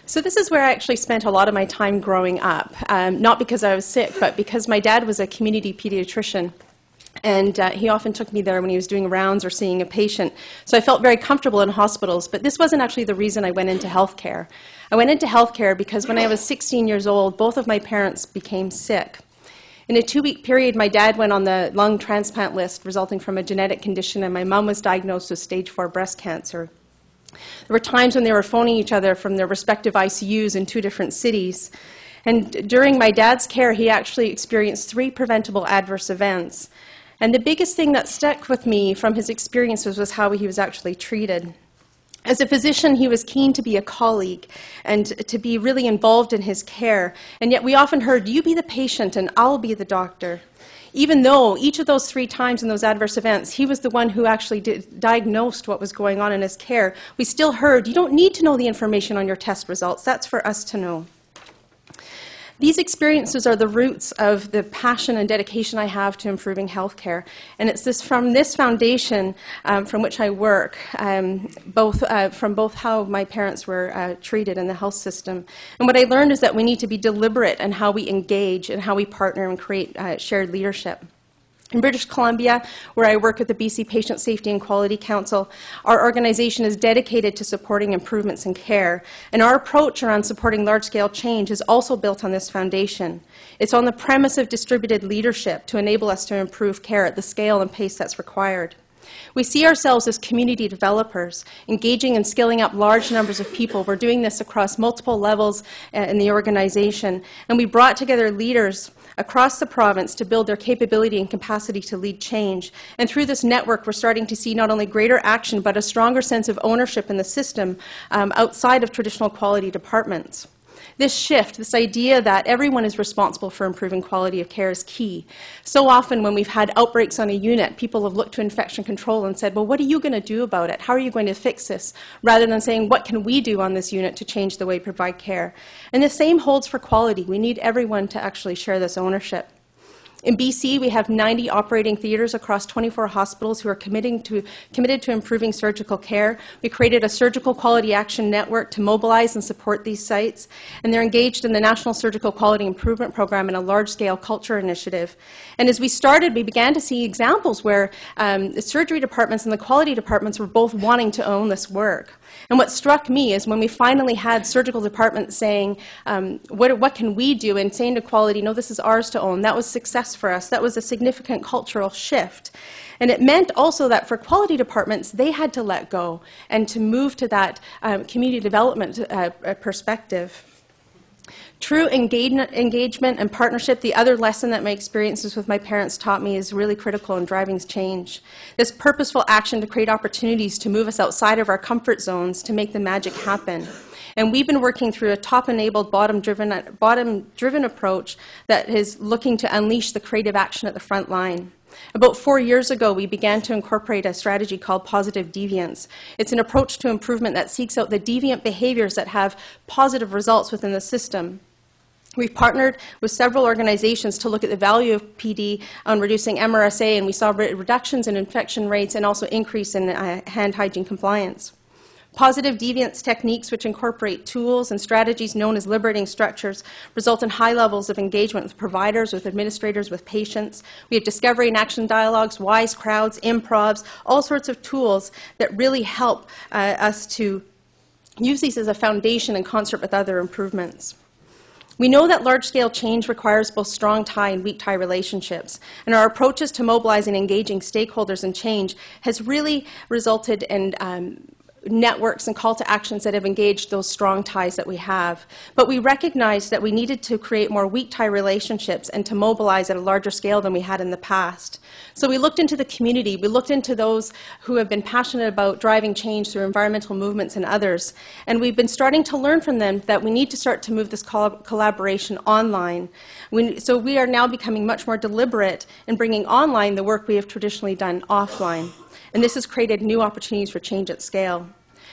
So this is where I actually spent a lot of my time growing up, not because I was sick, but because my dad was a community pediatrician. And he often took me there when he was doing rounds or seeing a patient. So I felt very comfortable in hospitals, but this wasn't actually the reason I went into healthcare. I went into healthcare because when I was 16 years old, both of my parents became sick. In a 2-week period, my dad went on the lung transplant list resulting from a genetic condition, and my mom was diagnosed with stage 4 breast cancer. There were times when they were phoning each other from their respective ICUs in 2 different cities. And during my dad's care, he actually experienced 3 preventable adverse events. And the biggest thing that stuck with me from his experiences was how he was actually treated. As a physician, he was keen to be a colleague and to be really involved in his care. And yet we often heard, you be the patient and I'll be the doctor. Even though each of those 3 times in those adverse events, he was the one who actually diagnosed what was going on in his care, we still heard, you don't need to know the information on your test results. That's for us to know. These experiences are the roots of the passion and dedication I have to improving healthcare, and it's this, from this foundation from which I work, from both how my parents were treated in the health system. And what I learned is that we need to be deliberate in how we engage and how we partner and create shared leadership. In British Columbia, where I work at the BC Patient Safety and Quality Council, our organization is dedicated to supporting improvements in care, and our approach around supporting large-scale change is also built on this foundation. It's on the premise of distributed leadership to enable us to improve care at the scale and pace that's required. We see ourselves as community developers, engaging and skilling up large numbers of people. We're doing this across multiple levels in the organization, and we brought together leaders across the province to build their capability and capacity to lead change. And through this network, we're starting to see not only greater action, but a stronger sense of ownership in the system outside of traditional quality departments. This shift, this idea that everyone is responsible for improving quality of care is key. So often when we've had outbreaks on a unit, people have looked to infection control and said, well, what are you going to do about it? How are you going to fix this? Rather than saying, what can we do on this unit to change the way we provide care? And the same holds for quality. We need everyone to actually share this ownership. In BC, we have 90 operating theatres across 24 hospitals who are committed to improving surgical care. We created a surgical quality action network to mobilize and support these sites, and they're engaged in the National Surgical Quality Improvement Program and a large-scale culture initiative. And as we started, we began to see examples where the surgery departments and the quality departments were both wanting to own this work. And what struck me is when we finally had surgical departments saying, what can we do, and saying to quality, no, this is ours to own, that was success for us. That was a significant cultural shift. And it meant also that for quality departments, they had to let go and to move to that community development perspective. True engagement and partnership, the other lesson that my experiences with my parents taught me, is really critical in driving change. This purposeful action to create opportunities to move us outside of our comfort zones to make the magic happen. And we've been working through a top-enabled, bottom-driven approach that is looking to unleash the creative action at the front line. About 4 years ago, we began to incorporate a strategy called positive deviance. It's an approach to improvement that seeks out the deviant behaviors that have positive results within the system. We've partnered with several organizations to look at the value of PD on reducing MRSA, and we saw reductions in infection rates and also increase in hand hygiene compliance. Positive deviance techniques, which incorporate tools and strategies known as liberating structures, result in high levels of engagement with providers, with administrators, with patients. We have discovery and action dialogues, wise crowds, improvs, all sorts of tools that really help us to use these as a foundation in concert with other improvements. We know that large-scale change requires both strong tie and weak tie relationships, and our approaches to mobilizing and engaging stakeholders in change has really resulted in networks and call to actions that have engaged those strong ties that we have. But we recognized that we needed to create more weak tie relationships and to mobilize at a larger scale than we had in the past. So we looked into the community. We looked into those who have been passionate about driving change through environmental movements and others. And we've been starting to learn from them that we need to start to move this collaboration online. So we are now becoming much more deliberate in bringing online the work we have traditionally done offline. And this has created new opportunities for change at scale.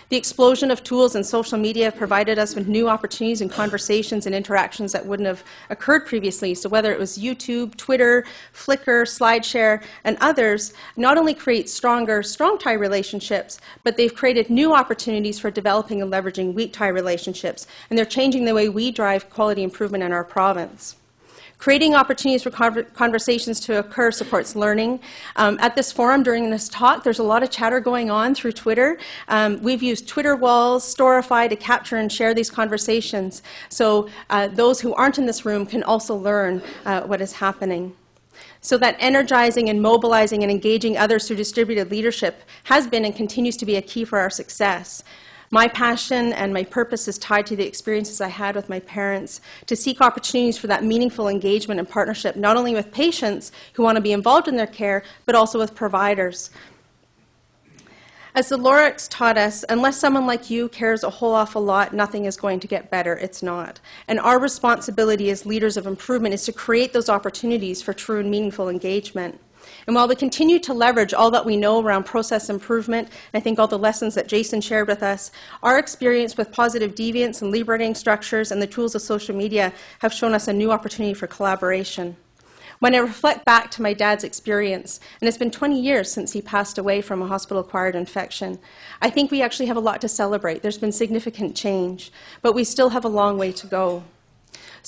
The explosion of tools and social media have provided us with new opportunities and conversations and interactions that wouldn't have occurred previously. So whether it was YouTube, Twitter, Flickr, SlideShare, and others, not only create stronger strong-tie relationships, but they've created new opportunities for developing and leveraging weak-tie relationships. And they're changing the way we drive quality improvement in our province. Creating opportunities for conversations to occur supports learning. At this forum, during this talk, there's a lot of chatter going on through Twitter. We've used Twitter walls, Storify, to capture and share these conversations, so those who aren't in this room can also learn what is happening. So that energizing and mobilizing and engaging others through distributed leadership has been and continues to be a key for our success. My passion and my purpose is tied to the experiences I had with my parents to seek opportunities for that meaningful engagement and partnership, not only with patients who want to be involved in their care, but also with providers. As the Lorax taught us, unless someone like you cares a whole awful lot, nothing is going to get better. It's not. And our responsibility as leaders of improvement is to create those opportunities for true and meaningful engagement. And while we continue to leverage all that we know around process improvement, and I think all the lessons that Jason shared with us, our experience with positive deviance and liberating structures and the tools of social media have shown us a new opportunity for collaboration. When I reflect back to my dad's experience, and it's been 20 years since he passed away from a hospital-acquired infection, I think we actually have a lot to celebrate. There's been significant change, but we still have a long way to go.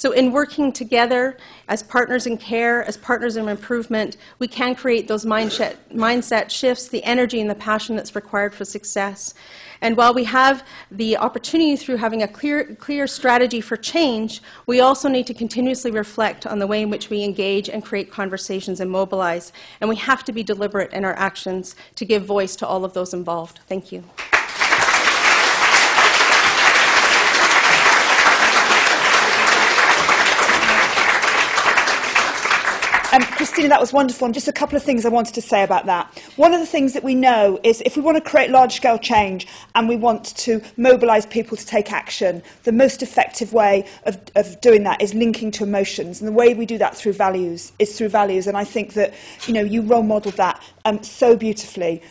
So in working together as partners in care, as partners in improvement, we can create those mindset shifts, the energy and the passion that's required for success. And while we have the opportunity through having a clear strategy for change, we also need to continuously reflect on the way in which we engage and create conversations and mobilize. And we have to be deliberate in our actions to give voice to all of those involved. Thank you. Christina, that was wonderful, and just a couple of things I wanted to say about that. One of the things that we know is if we want to create large-scale change and we want to mobilise people to take action, the most effective way of doing that is linking to emotions, and the way we do that through values is through values, and I think that you role modelled that so beautifully.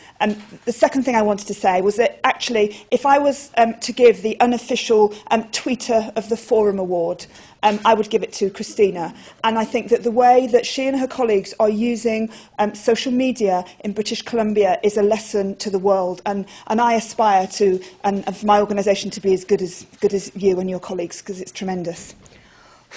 The second thing I wanted to say was that actually, if I was to give the unofficial tweeter of the Forum Award, I would give it to Christina. And I think that the way that she and her colleagues are using social media in British Columbia is a lesson to the world. And I aspire to, and for my organisation to be as good as you and your colleagues, because it's tremendous.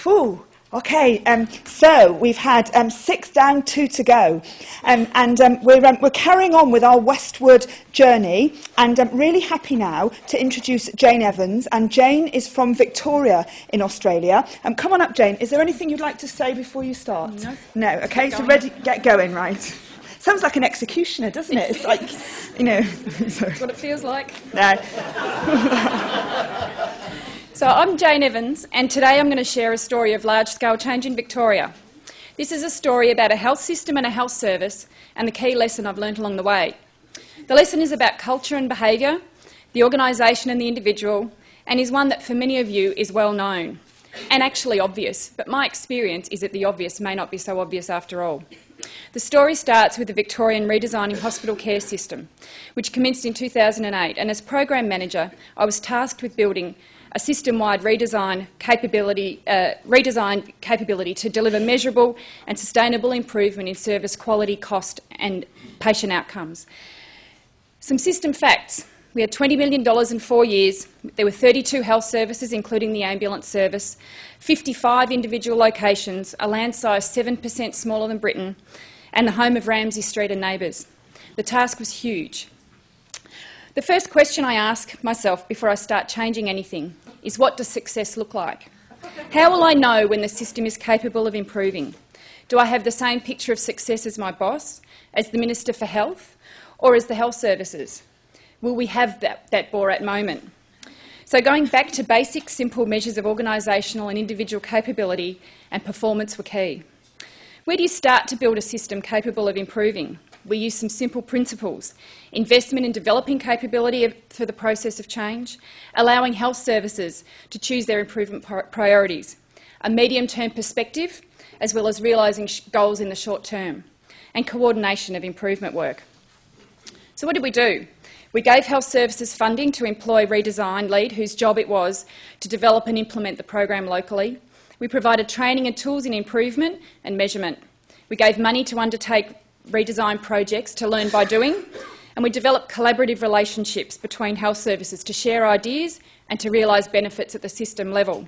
Whew. Okay, so we've had 6 down, 2 to go, and we're carrying on with our westward journey, and I'm really happy now to introduce Jane Evans, and Jane is from Victoria in Australia. Come on up, Jane. Is there anything you'd like to say before you start? No. No, okay, so ready, get going, right. Sounds like an executioner, doesn't it? It's like, That's what it feels like. No. So I'm Jane Evans, and today I'm going to share a story of large-scale change in Victoria. This is a story about a health system and a health service, and the key lesson I've learnt along the way. The lesson is about culture and behaviour, the organisation and the individual, and is one that for many of you is well known, and actually obvious, but my experience is that the obvious may not be so obvious after all. The story starts with the Victorian redesigning hospital care system, which commenced in 2008, and as program manager, I was tasked with building a system-wide redesign capability to deliver measurable and sustainable improvement in service quality, cost and patient outcomes. Some system facts. We had $20 million in 4 years. There were 32 health services, including the ambulance service, 55 individual locations, a land size 7% smaller than Britain, and the home of Ramsay Street and neighbours. The task was huge. The first question I ask myself before I start changing anything is, what does success look like? How will I know when the system is capable of improving? Do I have the same picture of success as my boss, as the Minister for Health, or as the health services? Will we have that Borat moment? So going back to basic, simple measures of organisational and individual capability and performance were key. Where do you start to build a system capable of improving? We use some simple principles: investment in developing capability for the process of change, allowing health services to choose their improvement priorities, a medium-term perspective, as well as realising goals in the short term, and coordination of improvement work. So what did we do? We gave health services funding to employ redesign lead, whose job it was to develop and implement the program locally. We provided training and tools in improvement and measurement. We gave money to undertake redesign projects to learn by doing, and we develop collaborative relationships between health services to share ideas and to realise benefits at the system level.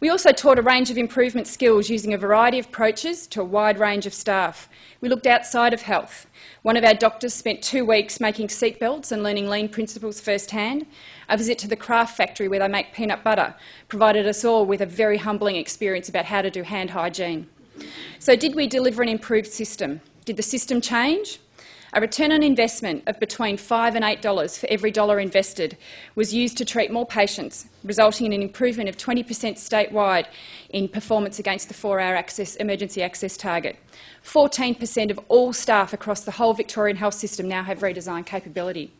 We also taught a range of improvement skills using a variety of approaches to a wide range of staff. We looked outside of health. One of our doctors spent 2 weeks making seatbelts and learning lean principles firsthand. A visit to the craft factory where they make peanut butter provided us all with a very humbling experience about how to do hand hygiene. So did we deliver an improved system? Did the system change? A return on investment of between $5 and $8 for every dollar invested was used to treat more patients, resulting in an improvement of 20% statewide in performance against the 4-hour emergency access target. 14% of all staff across the whole Victorian health system now have redesign capability.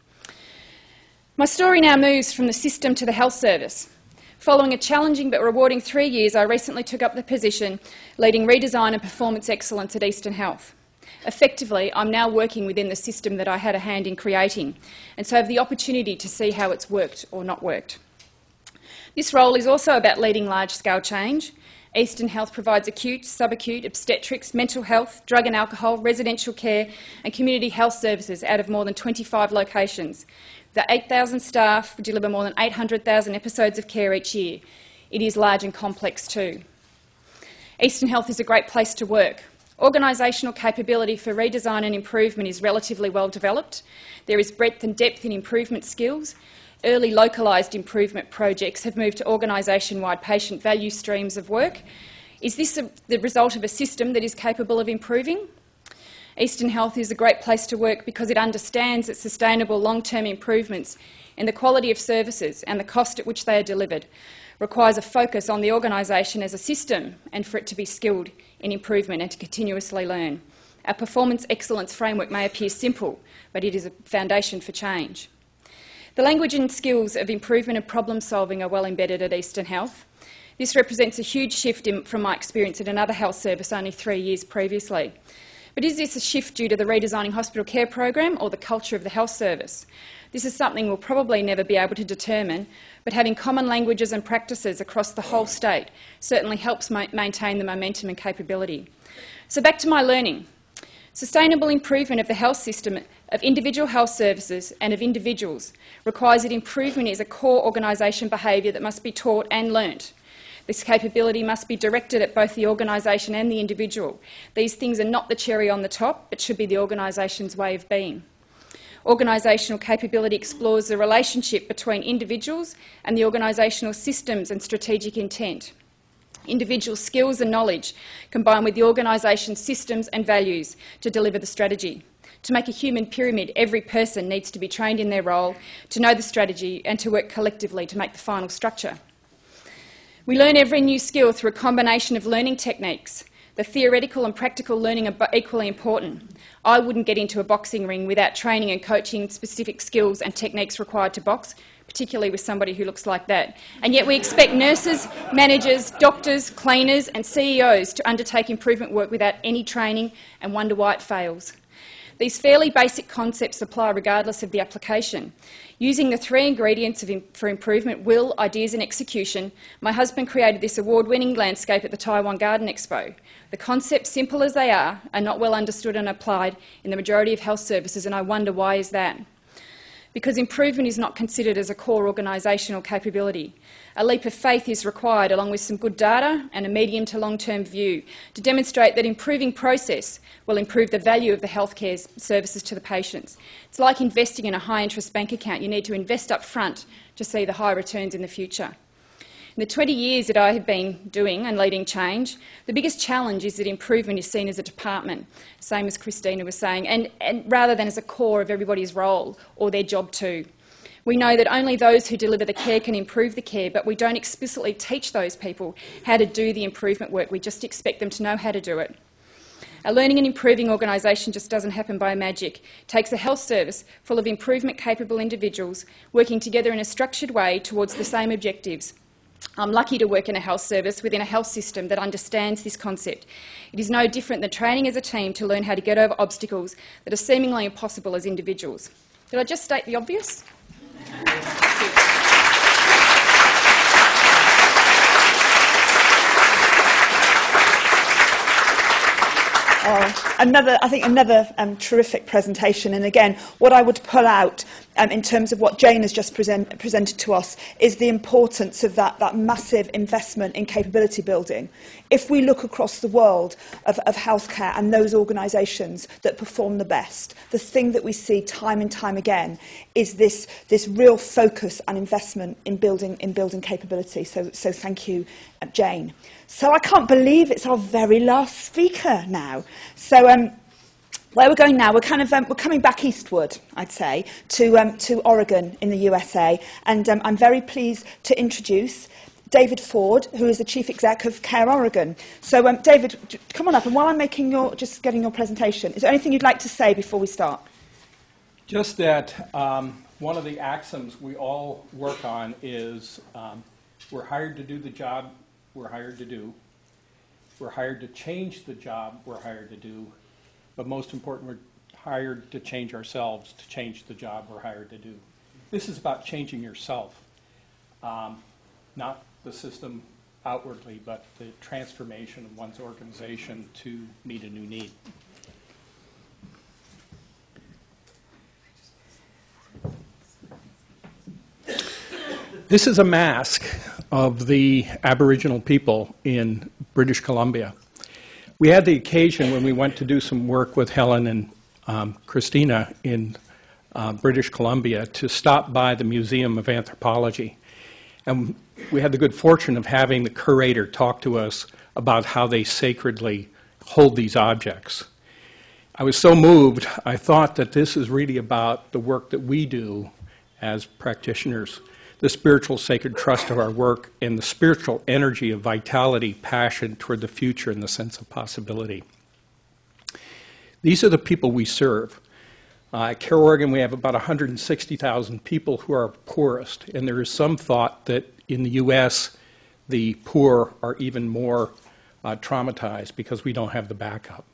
My story now moves from the system to the health service. Following a challenging but rewarding 3 years, I recently took up the position leading redesign and performance excellence at Eastern Health. Effectively, I'm now working within the system that I had a hand in creating, and so have the opportunity to see how it's worked or not worked. This role is also about leading large-scale change. Eastern Health provides acute, subacute, obstetrics, mental health, drug and alcohol, residential care and community health services out of more than 25 locations. The 8,000 staff deliver more than 800,000 episodes of care each year. it is large and complex too. Eastern Health is a great place to work. Organisational capability for redesign and improvement is relatively well developed. There is breadth and depth in improvement skills. Early localised improvement projects have moved to organisation-wide patient value streams of work. Is this the result of a system that is capable of improving? Eastern Health is a great place to work because it understands that sustainable long-term improvements in the quality of services and the cost at which they are delivered requires a focus on the organisation as a system and for it to be skilled in improvement and to continuously learn. Our performance excellence framework may appear simple, but it is a foundation for change. The language and skills of improvement and problem solving are well embedded at Eastern Health. This represents a huge shift from my experience at another health service only 3 years previously. But is this a shift due to the redesigning hospital care program or the culture of the health service? This is something we'll probably never be able to determine, but having common languages and practices across the whole state certainly helps maintain the momentum and capability. So back to my learning. Sustainable improvement of the health system, of individual health services and of individuals requires that improvement is a core organisation behaviour that must be taught and learnt. This capability must be directed at both the organisation and the individual. These things are not the cherry on the top, but should be the organisation's way of being. Organisational capability explores the relationship between individuals and the organisational systems and strategic intent. Individual skills and knowledge combine with the organisation's systems and values to deliver the strategy. To make a human pyramid, every person needs to be trained in their role, to know the strategy and to work collectively to make the final structure. We learn every new skill through a combination of learning techniques. The theoretical and practical learning are equally important. I wouldn't get into a boxing ring without training and coaching specific skills and techniques required to box, particularly with somebody who looks like that. And yet we expect nurses, managers, doctors, cleaners and CEOs to undertake improvement work without any training and wonder why it fails. These fairly basic concepts apply regardless of the application. Using the three ingredients for improvement, will, ideas and execution, my husband created this award-winning landscape at the Taiwan Garden Expo. The concepts, simple as they are not well understood and applied in the majority of health services, and I wonder why is that? Because improvement is not considered as a core organisational capability. A leap of faith is required, along with some good data and a medium to long-term view, to demonstrate that improving process will improve the value of the healthcare services to the patients. It's like investing in a high-interest bank account. You need to invest up front to see the high returns in the future. In the 20 years that I have been doing and leading change, the biggest challenge is that improvement is seen as a department, same as Christina was saying, and rather than as a core of everybody's role or their job too. We know that only those who deliver the care can improve the care, but we don't explicitly teach those people how to do the improvement work. We just expect them to know how to do it. A learning and improving organisation just doesn't happen by magic. It takes a health service full of improvement-capable individuals working together in a structured way towards the same objectives. I'm lucky to work in a health service within a health system that understands this concept. It is no different than training as a team to learn how to get over obstacles that are seemingly impossible as individuals. Did I just state the obvious? I think another terrific presentation, and again, what I would pull out in terms of what Jane has just presented to us is the importance of that massive investment in capability building. If we look across the world of healthcare and those organisations that perform the best, the thing that we see time and time again is this real focus and investment in building capability. So thank you, Jane. So I can't believe it's our very last speaker now. So where we're going now, we're coming back eastward, I'd say, to Oregon in the USA, and I'm very pleased to introduce David Ford, who is the Chief Exec of Care Oregon. So David, come on up, and while I'm getting your presentation, is there anything you'd like to say before we start? Just that one of the axioms we all work on is we're hired to do the job we're hired to do. We're hired to change the job we're hired to do. But most important, we're hired to change ourselves, to change the job we're hired to do. This is about changing yourself, not the system outwardly, but the transformation of one's organization to meet a new need. This is a mask of the Aboriginal people in British Columbia. We had the occasion when we went to do some work with Helen and Christina in British Columbia to stop by the Museum of Anthropology. And we had the good fortune of having the curator talk to us about how they sacredly hold these objects. I was so moved, I thought that this is really about the work that we do as practitioners, the spiritual sacred trust of our work and the spiritual energy of vitality, passion toward the future and the sense of possibility. These are the people we serve. At Care Oregon, we have about 160,000 people who are poorest, and there is some thought that in the U.S. the poor are even more traumatized because we don't have the backup.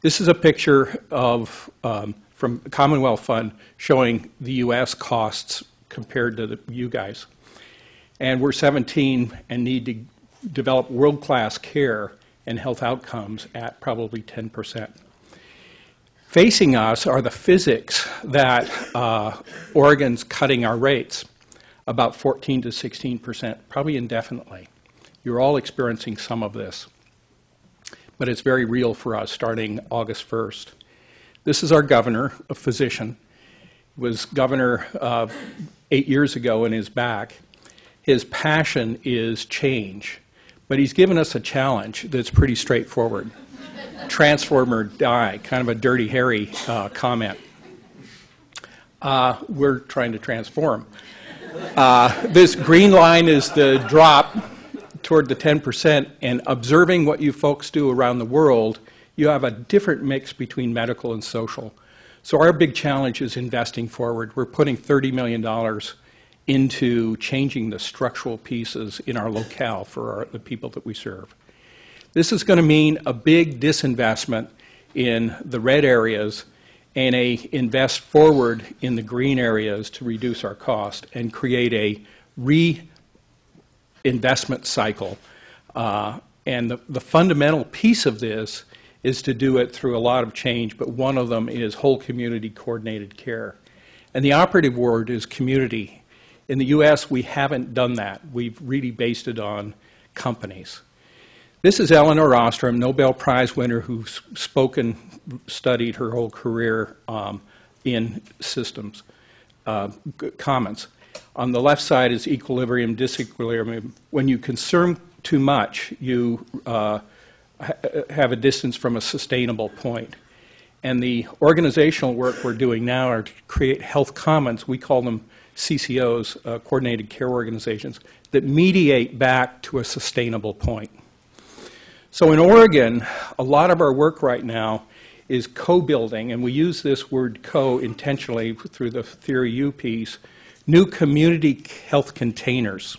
This is a picture of, from the Commonwealth Fund showing the U.S. costs compared to you guys. And we're 17 and need to develop world-class care and health outcomes at probably 10%. Facing us are the physics that Oregon's cutting our rates, about 14 to 16%, probably indefinitely. You're all experiencing some of this, but it's very real for us starting August 1st. This is our governor, a physician. He was governor 8 years ago and is back. His passion is change, but he's given us a challenge that's pretty straightforward. Transform or die, kind of a Dirty Harry comment. We're trying to transform. This green line is the drop toward the 10%, and observing what you folks do around the world, you have a different mix between medical and social. So our big challenge is investing forward. We're putting $30 million into changing the structural pieces in our locale for the people that we serve. This is going to mean a big disinvestment in the red areas and a invest forward in the green areas to reduce our cost and create a reinvestment cycle, and the fundamental piece of this is to do it through a lot of change, but one of them is whole community coordinated care, and the operative word is community. In the US we haven't done that. We've really based it on companies. This is Eleanor Ostrom, Nobel Prize winner, who's spoken, studied her whole career in systems comments. On the left side is equilibrium, disequilibrium. When you consume too much, you have a distance from a sustainable point. And the organizational work we're doing now are to create health commons. We call them CCOs, coordinated care organizations, that mediate back to a sustainable point. So in Oregon, a lot of our work right now is co-building, and we use this word co intentionally through the Theory U piece, new community health containers.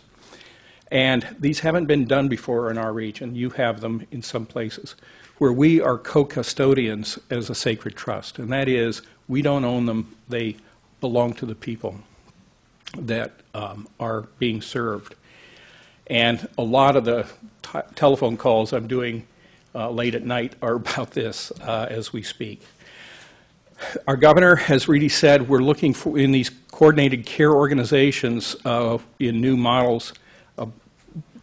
And these haven't been done before in our region. You have them in some places where we are co-custodians as a sacred trust. And that is, we don't own them. They belong to the people that are being served. And a lot of the telephone calls I'm doing late at night are about this as we speak. Our governor has really said we're looking for, in these coordinated care organizations in new models, a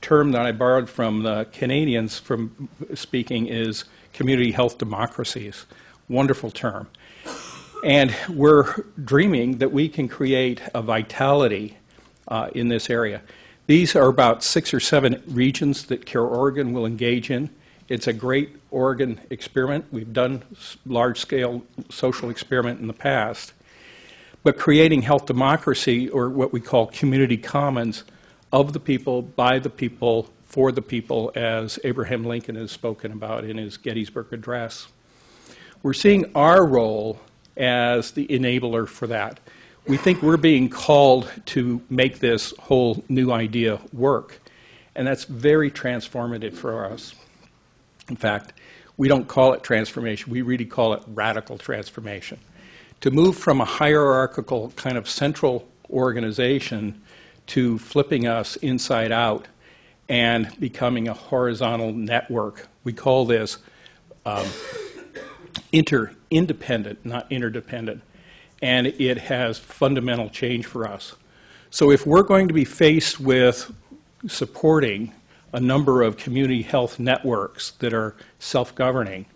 term that I borrowed from the Canadians from speaking is community health democracies. Wonderful term. And we're dreaming that we can create a vitality in this area. These are about 6 or 7 regions that Care Oregon will engage in. It's a great Oregon experiment. We've done large-scale social experiment in the past. But creating health democracy, or what we call community commons, of the people, by the people, for the people, as Abraham Lincoln has spoken about in his Gettysburg Address. We're seeing our role as the enabler for that. We think we're being called to make this whole new idea work, and that's very transformative for us. In fact, we don't call it transformation, we really call it radical transformation. To move from a hierarchical kind of central organization to flipping us inside out and becoming a horizontal network. We call this interdependent, not interdependent, and it has fundamental change for us. So if we're going to be faced with supporting a number of community health networks that are self-governing,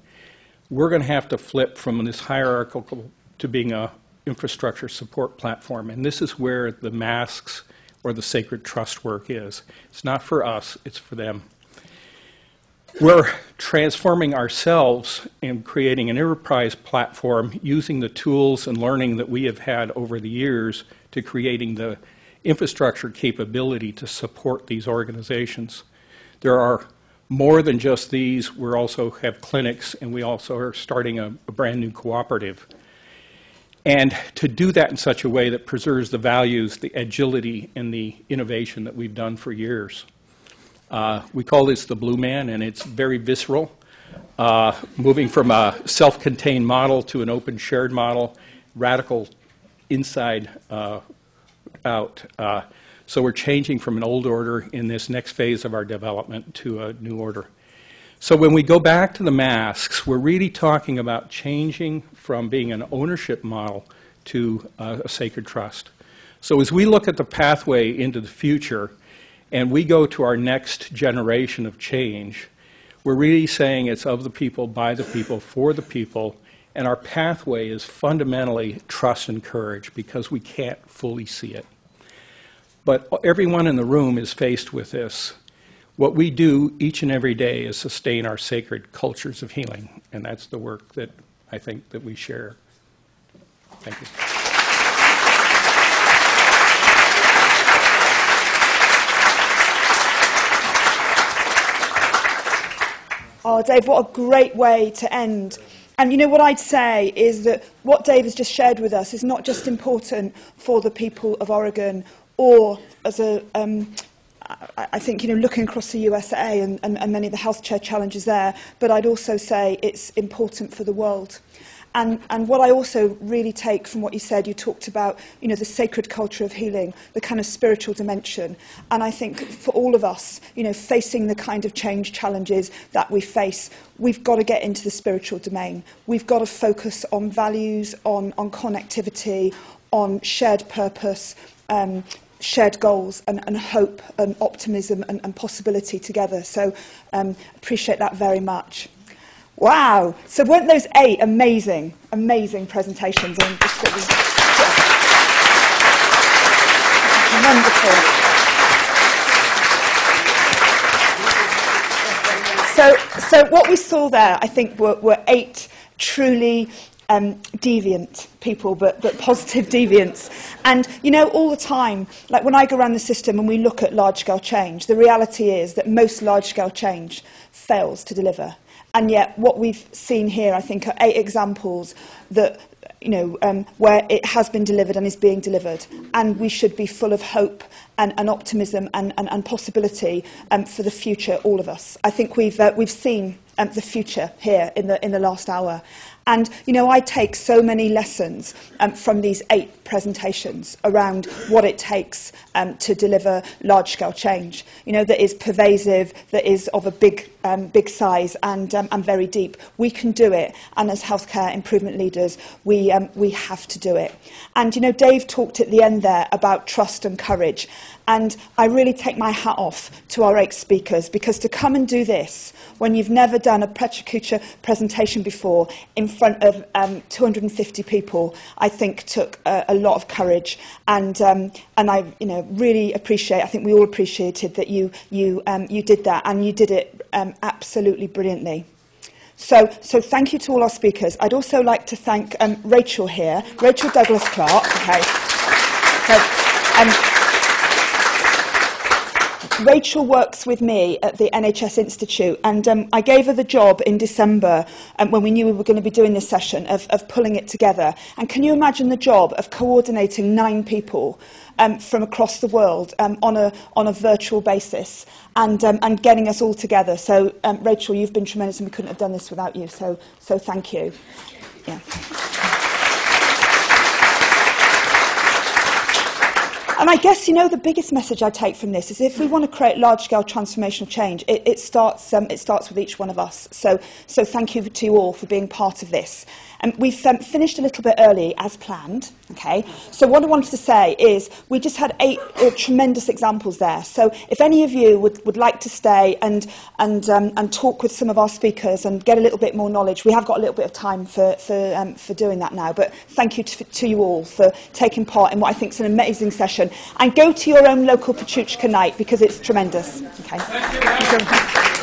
we're going to have to flip from this hierarchical to being an infrastructure support platform. And this is where the masks or the sacred trust work is. It's not for us, it's for them. We're transforming ourselves and creating an enterprise platform using the tools and learning that we have had over the years to creating the infrastructure capability to support these organizations. There are more than just these. We also have clinics, and we also are starting a brand new cooperative. And to do that in such a way that preserves the values, the agility, and the innovation that we've done for years. We call this the Blue Man, and it's very visceral, moving from a self-contained model to an open shared model, radical inside out. So we're changing from an old order in this next phase of our development to a new order. So when we go back to the masks, we're really talking about changing from being an ownership model to a sacred trust. So as we look at the pathway into the future, and we go to our next generation of change, we're really saying it's of the people, by the people, for the people, and our pathway is fundamentally trust and courage because we can't fully see it. But everyone in the room is faced with this. What we do each and every day is sustain our sacred cultures of healing, and that's the work that I think that we share. Thank you. Oh, Dave, what a great way to end. And you know what I'd say is that what Dave has just shared with us is not just important for the people of Oregon or as a, I think, you know, looking across the USA and many of the healthcare challenges there, but I'd also say it's important for the world. And what I also really take from what you said, you talked about, you know, the sacred culture of healing, the kind of spiritual dimension. And I think for all of us, you know, facing the kind of change challenges that we face, we've got to get into the spiritual domain. We've got to focus on values, on connectivity, on shared purpose, shared goals and hope and optimism and possibility together. So appreciate that very much. Wow, so weren't those 8 amazing, amazing presentations? And just, it was, yeah. Wonderful. So what we saw there, I think, were 8 truly deviant people, but positive deviants. And, you know, all the time, like when I go around the system and we look at large-scale change, the reality is that most large-scale change fails to deliver. And yet what we've seen here, I think, are 8 examples that, you know, where it has been delivered and is being delivered. And we should be full of hope and optimism and possibility for the future, all of us. I think we've seen the future here in the last hour. And, you know, I take so many lessons from these 8 presentations around what it takes to deliver large-scale change, you know, that is pervasive, that is of a big size and very deep. We can do it, and as healthcare improvement leaders, we have to do it. And, you know, Dave talked at the end there about trust and courage, and I really take my hat off to our 8 speakers, because to come and do this when you've never done a Pecha Kucha presentation before in front of 250 people, I think took a lot of courage. And I, you know, really appreciate, I think we all appreciated that you did that, and you did it absolutely brilliantly. So thank you to all our speakers. I'd also like to thank Rachel here, Rachel Douglas-Clark. Okay. So, Rachel works with me at the NHS Institute, and I gave her the job in December when we knew we were going to be doing this session of pulling it together. And can you imagine the job of coordinating 9 people from across the world on a virtual basis and getting us all together? So Rachel, you've been tremendous, and we couldn't have done this without you. So thank you. Yeah. And I guess, you know, the biggest message I take from this is if we want to create large-scale transformational change, it starts with each one of us. So thank you to you all for being part of this. And we've finished a little bit early, as planned, okay? So what I wanted to say is we just had 8 tremendous examples there. So if any of you would like to stay and talk with some of our speakers and get a little bit more knowledge, we have got a little bit of time for doing that now. But thank you to you all for taking part in what I think is an amazing session. And go to your own local Pecha Kucha night because it's tremendous. Okay. Thank you.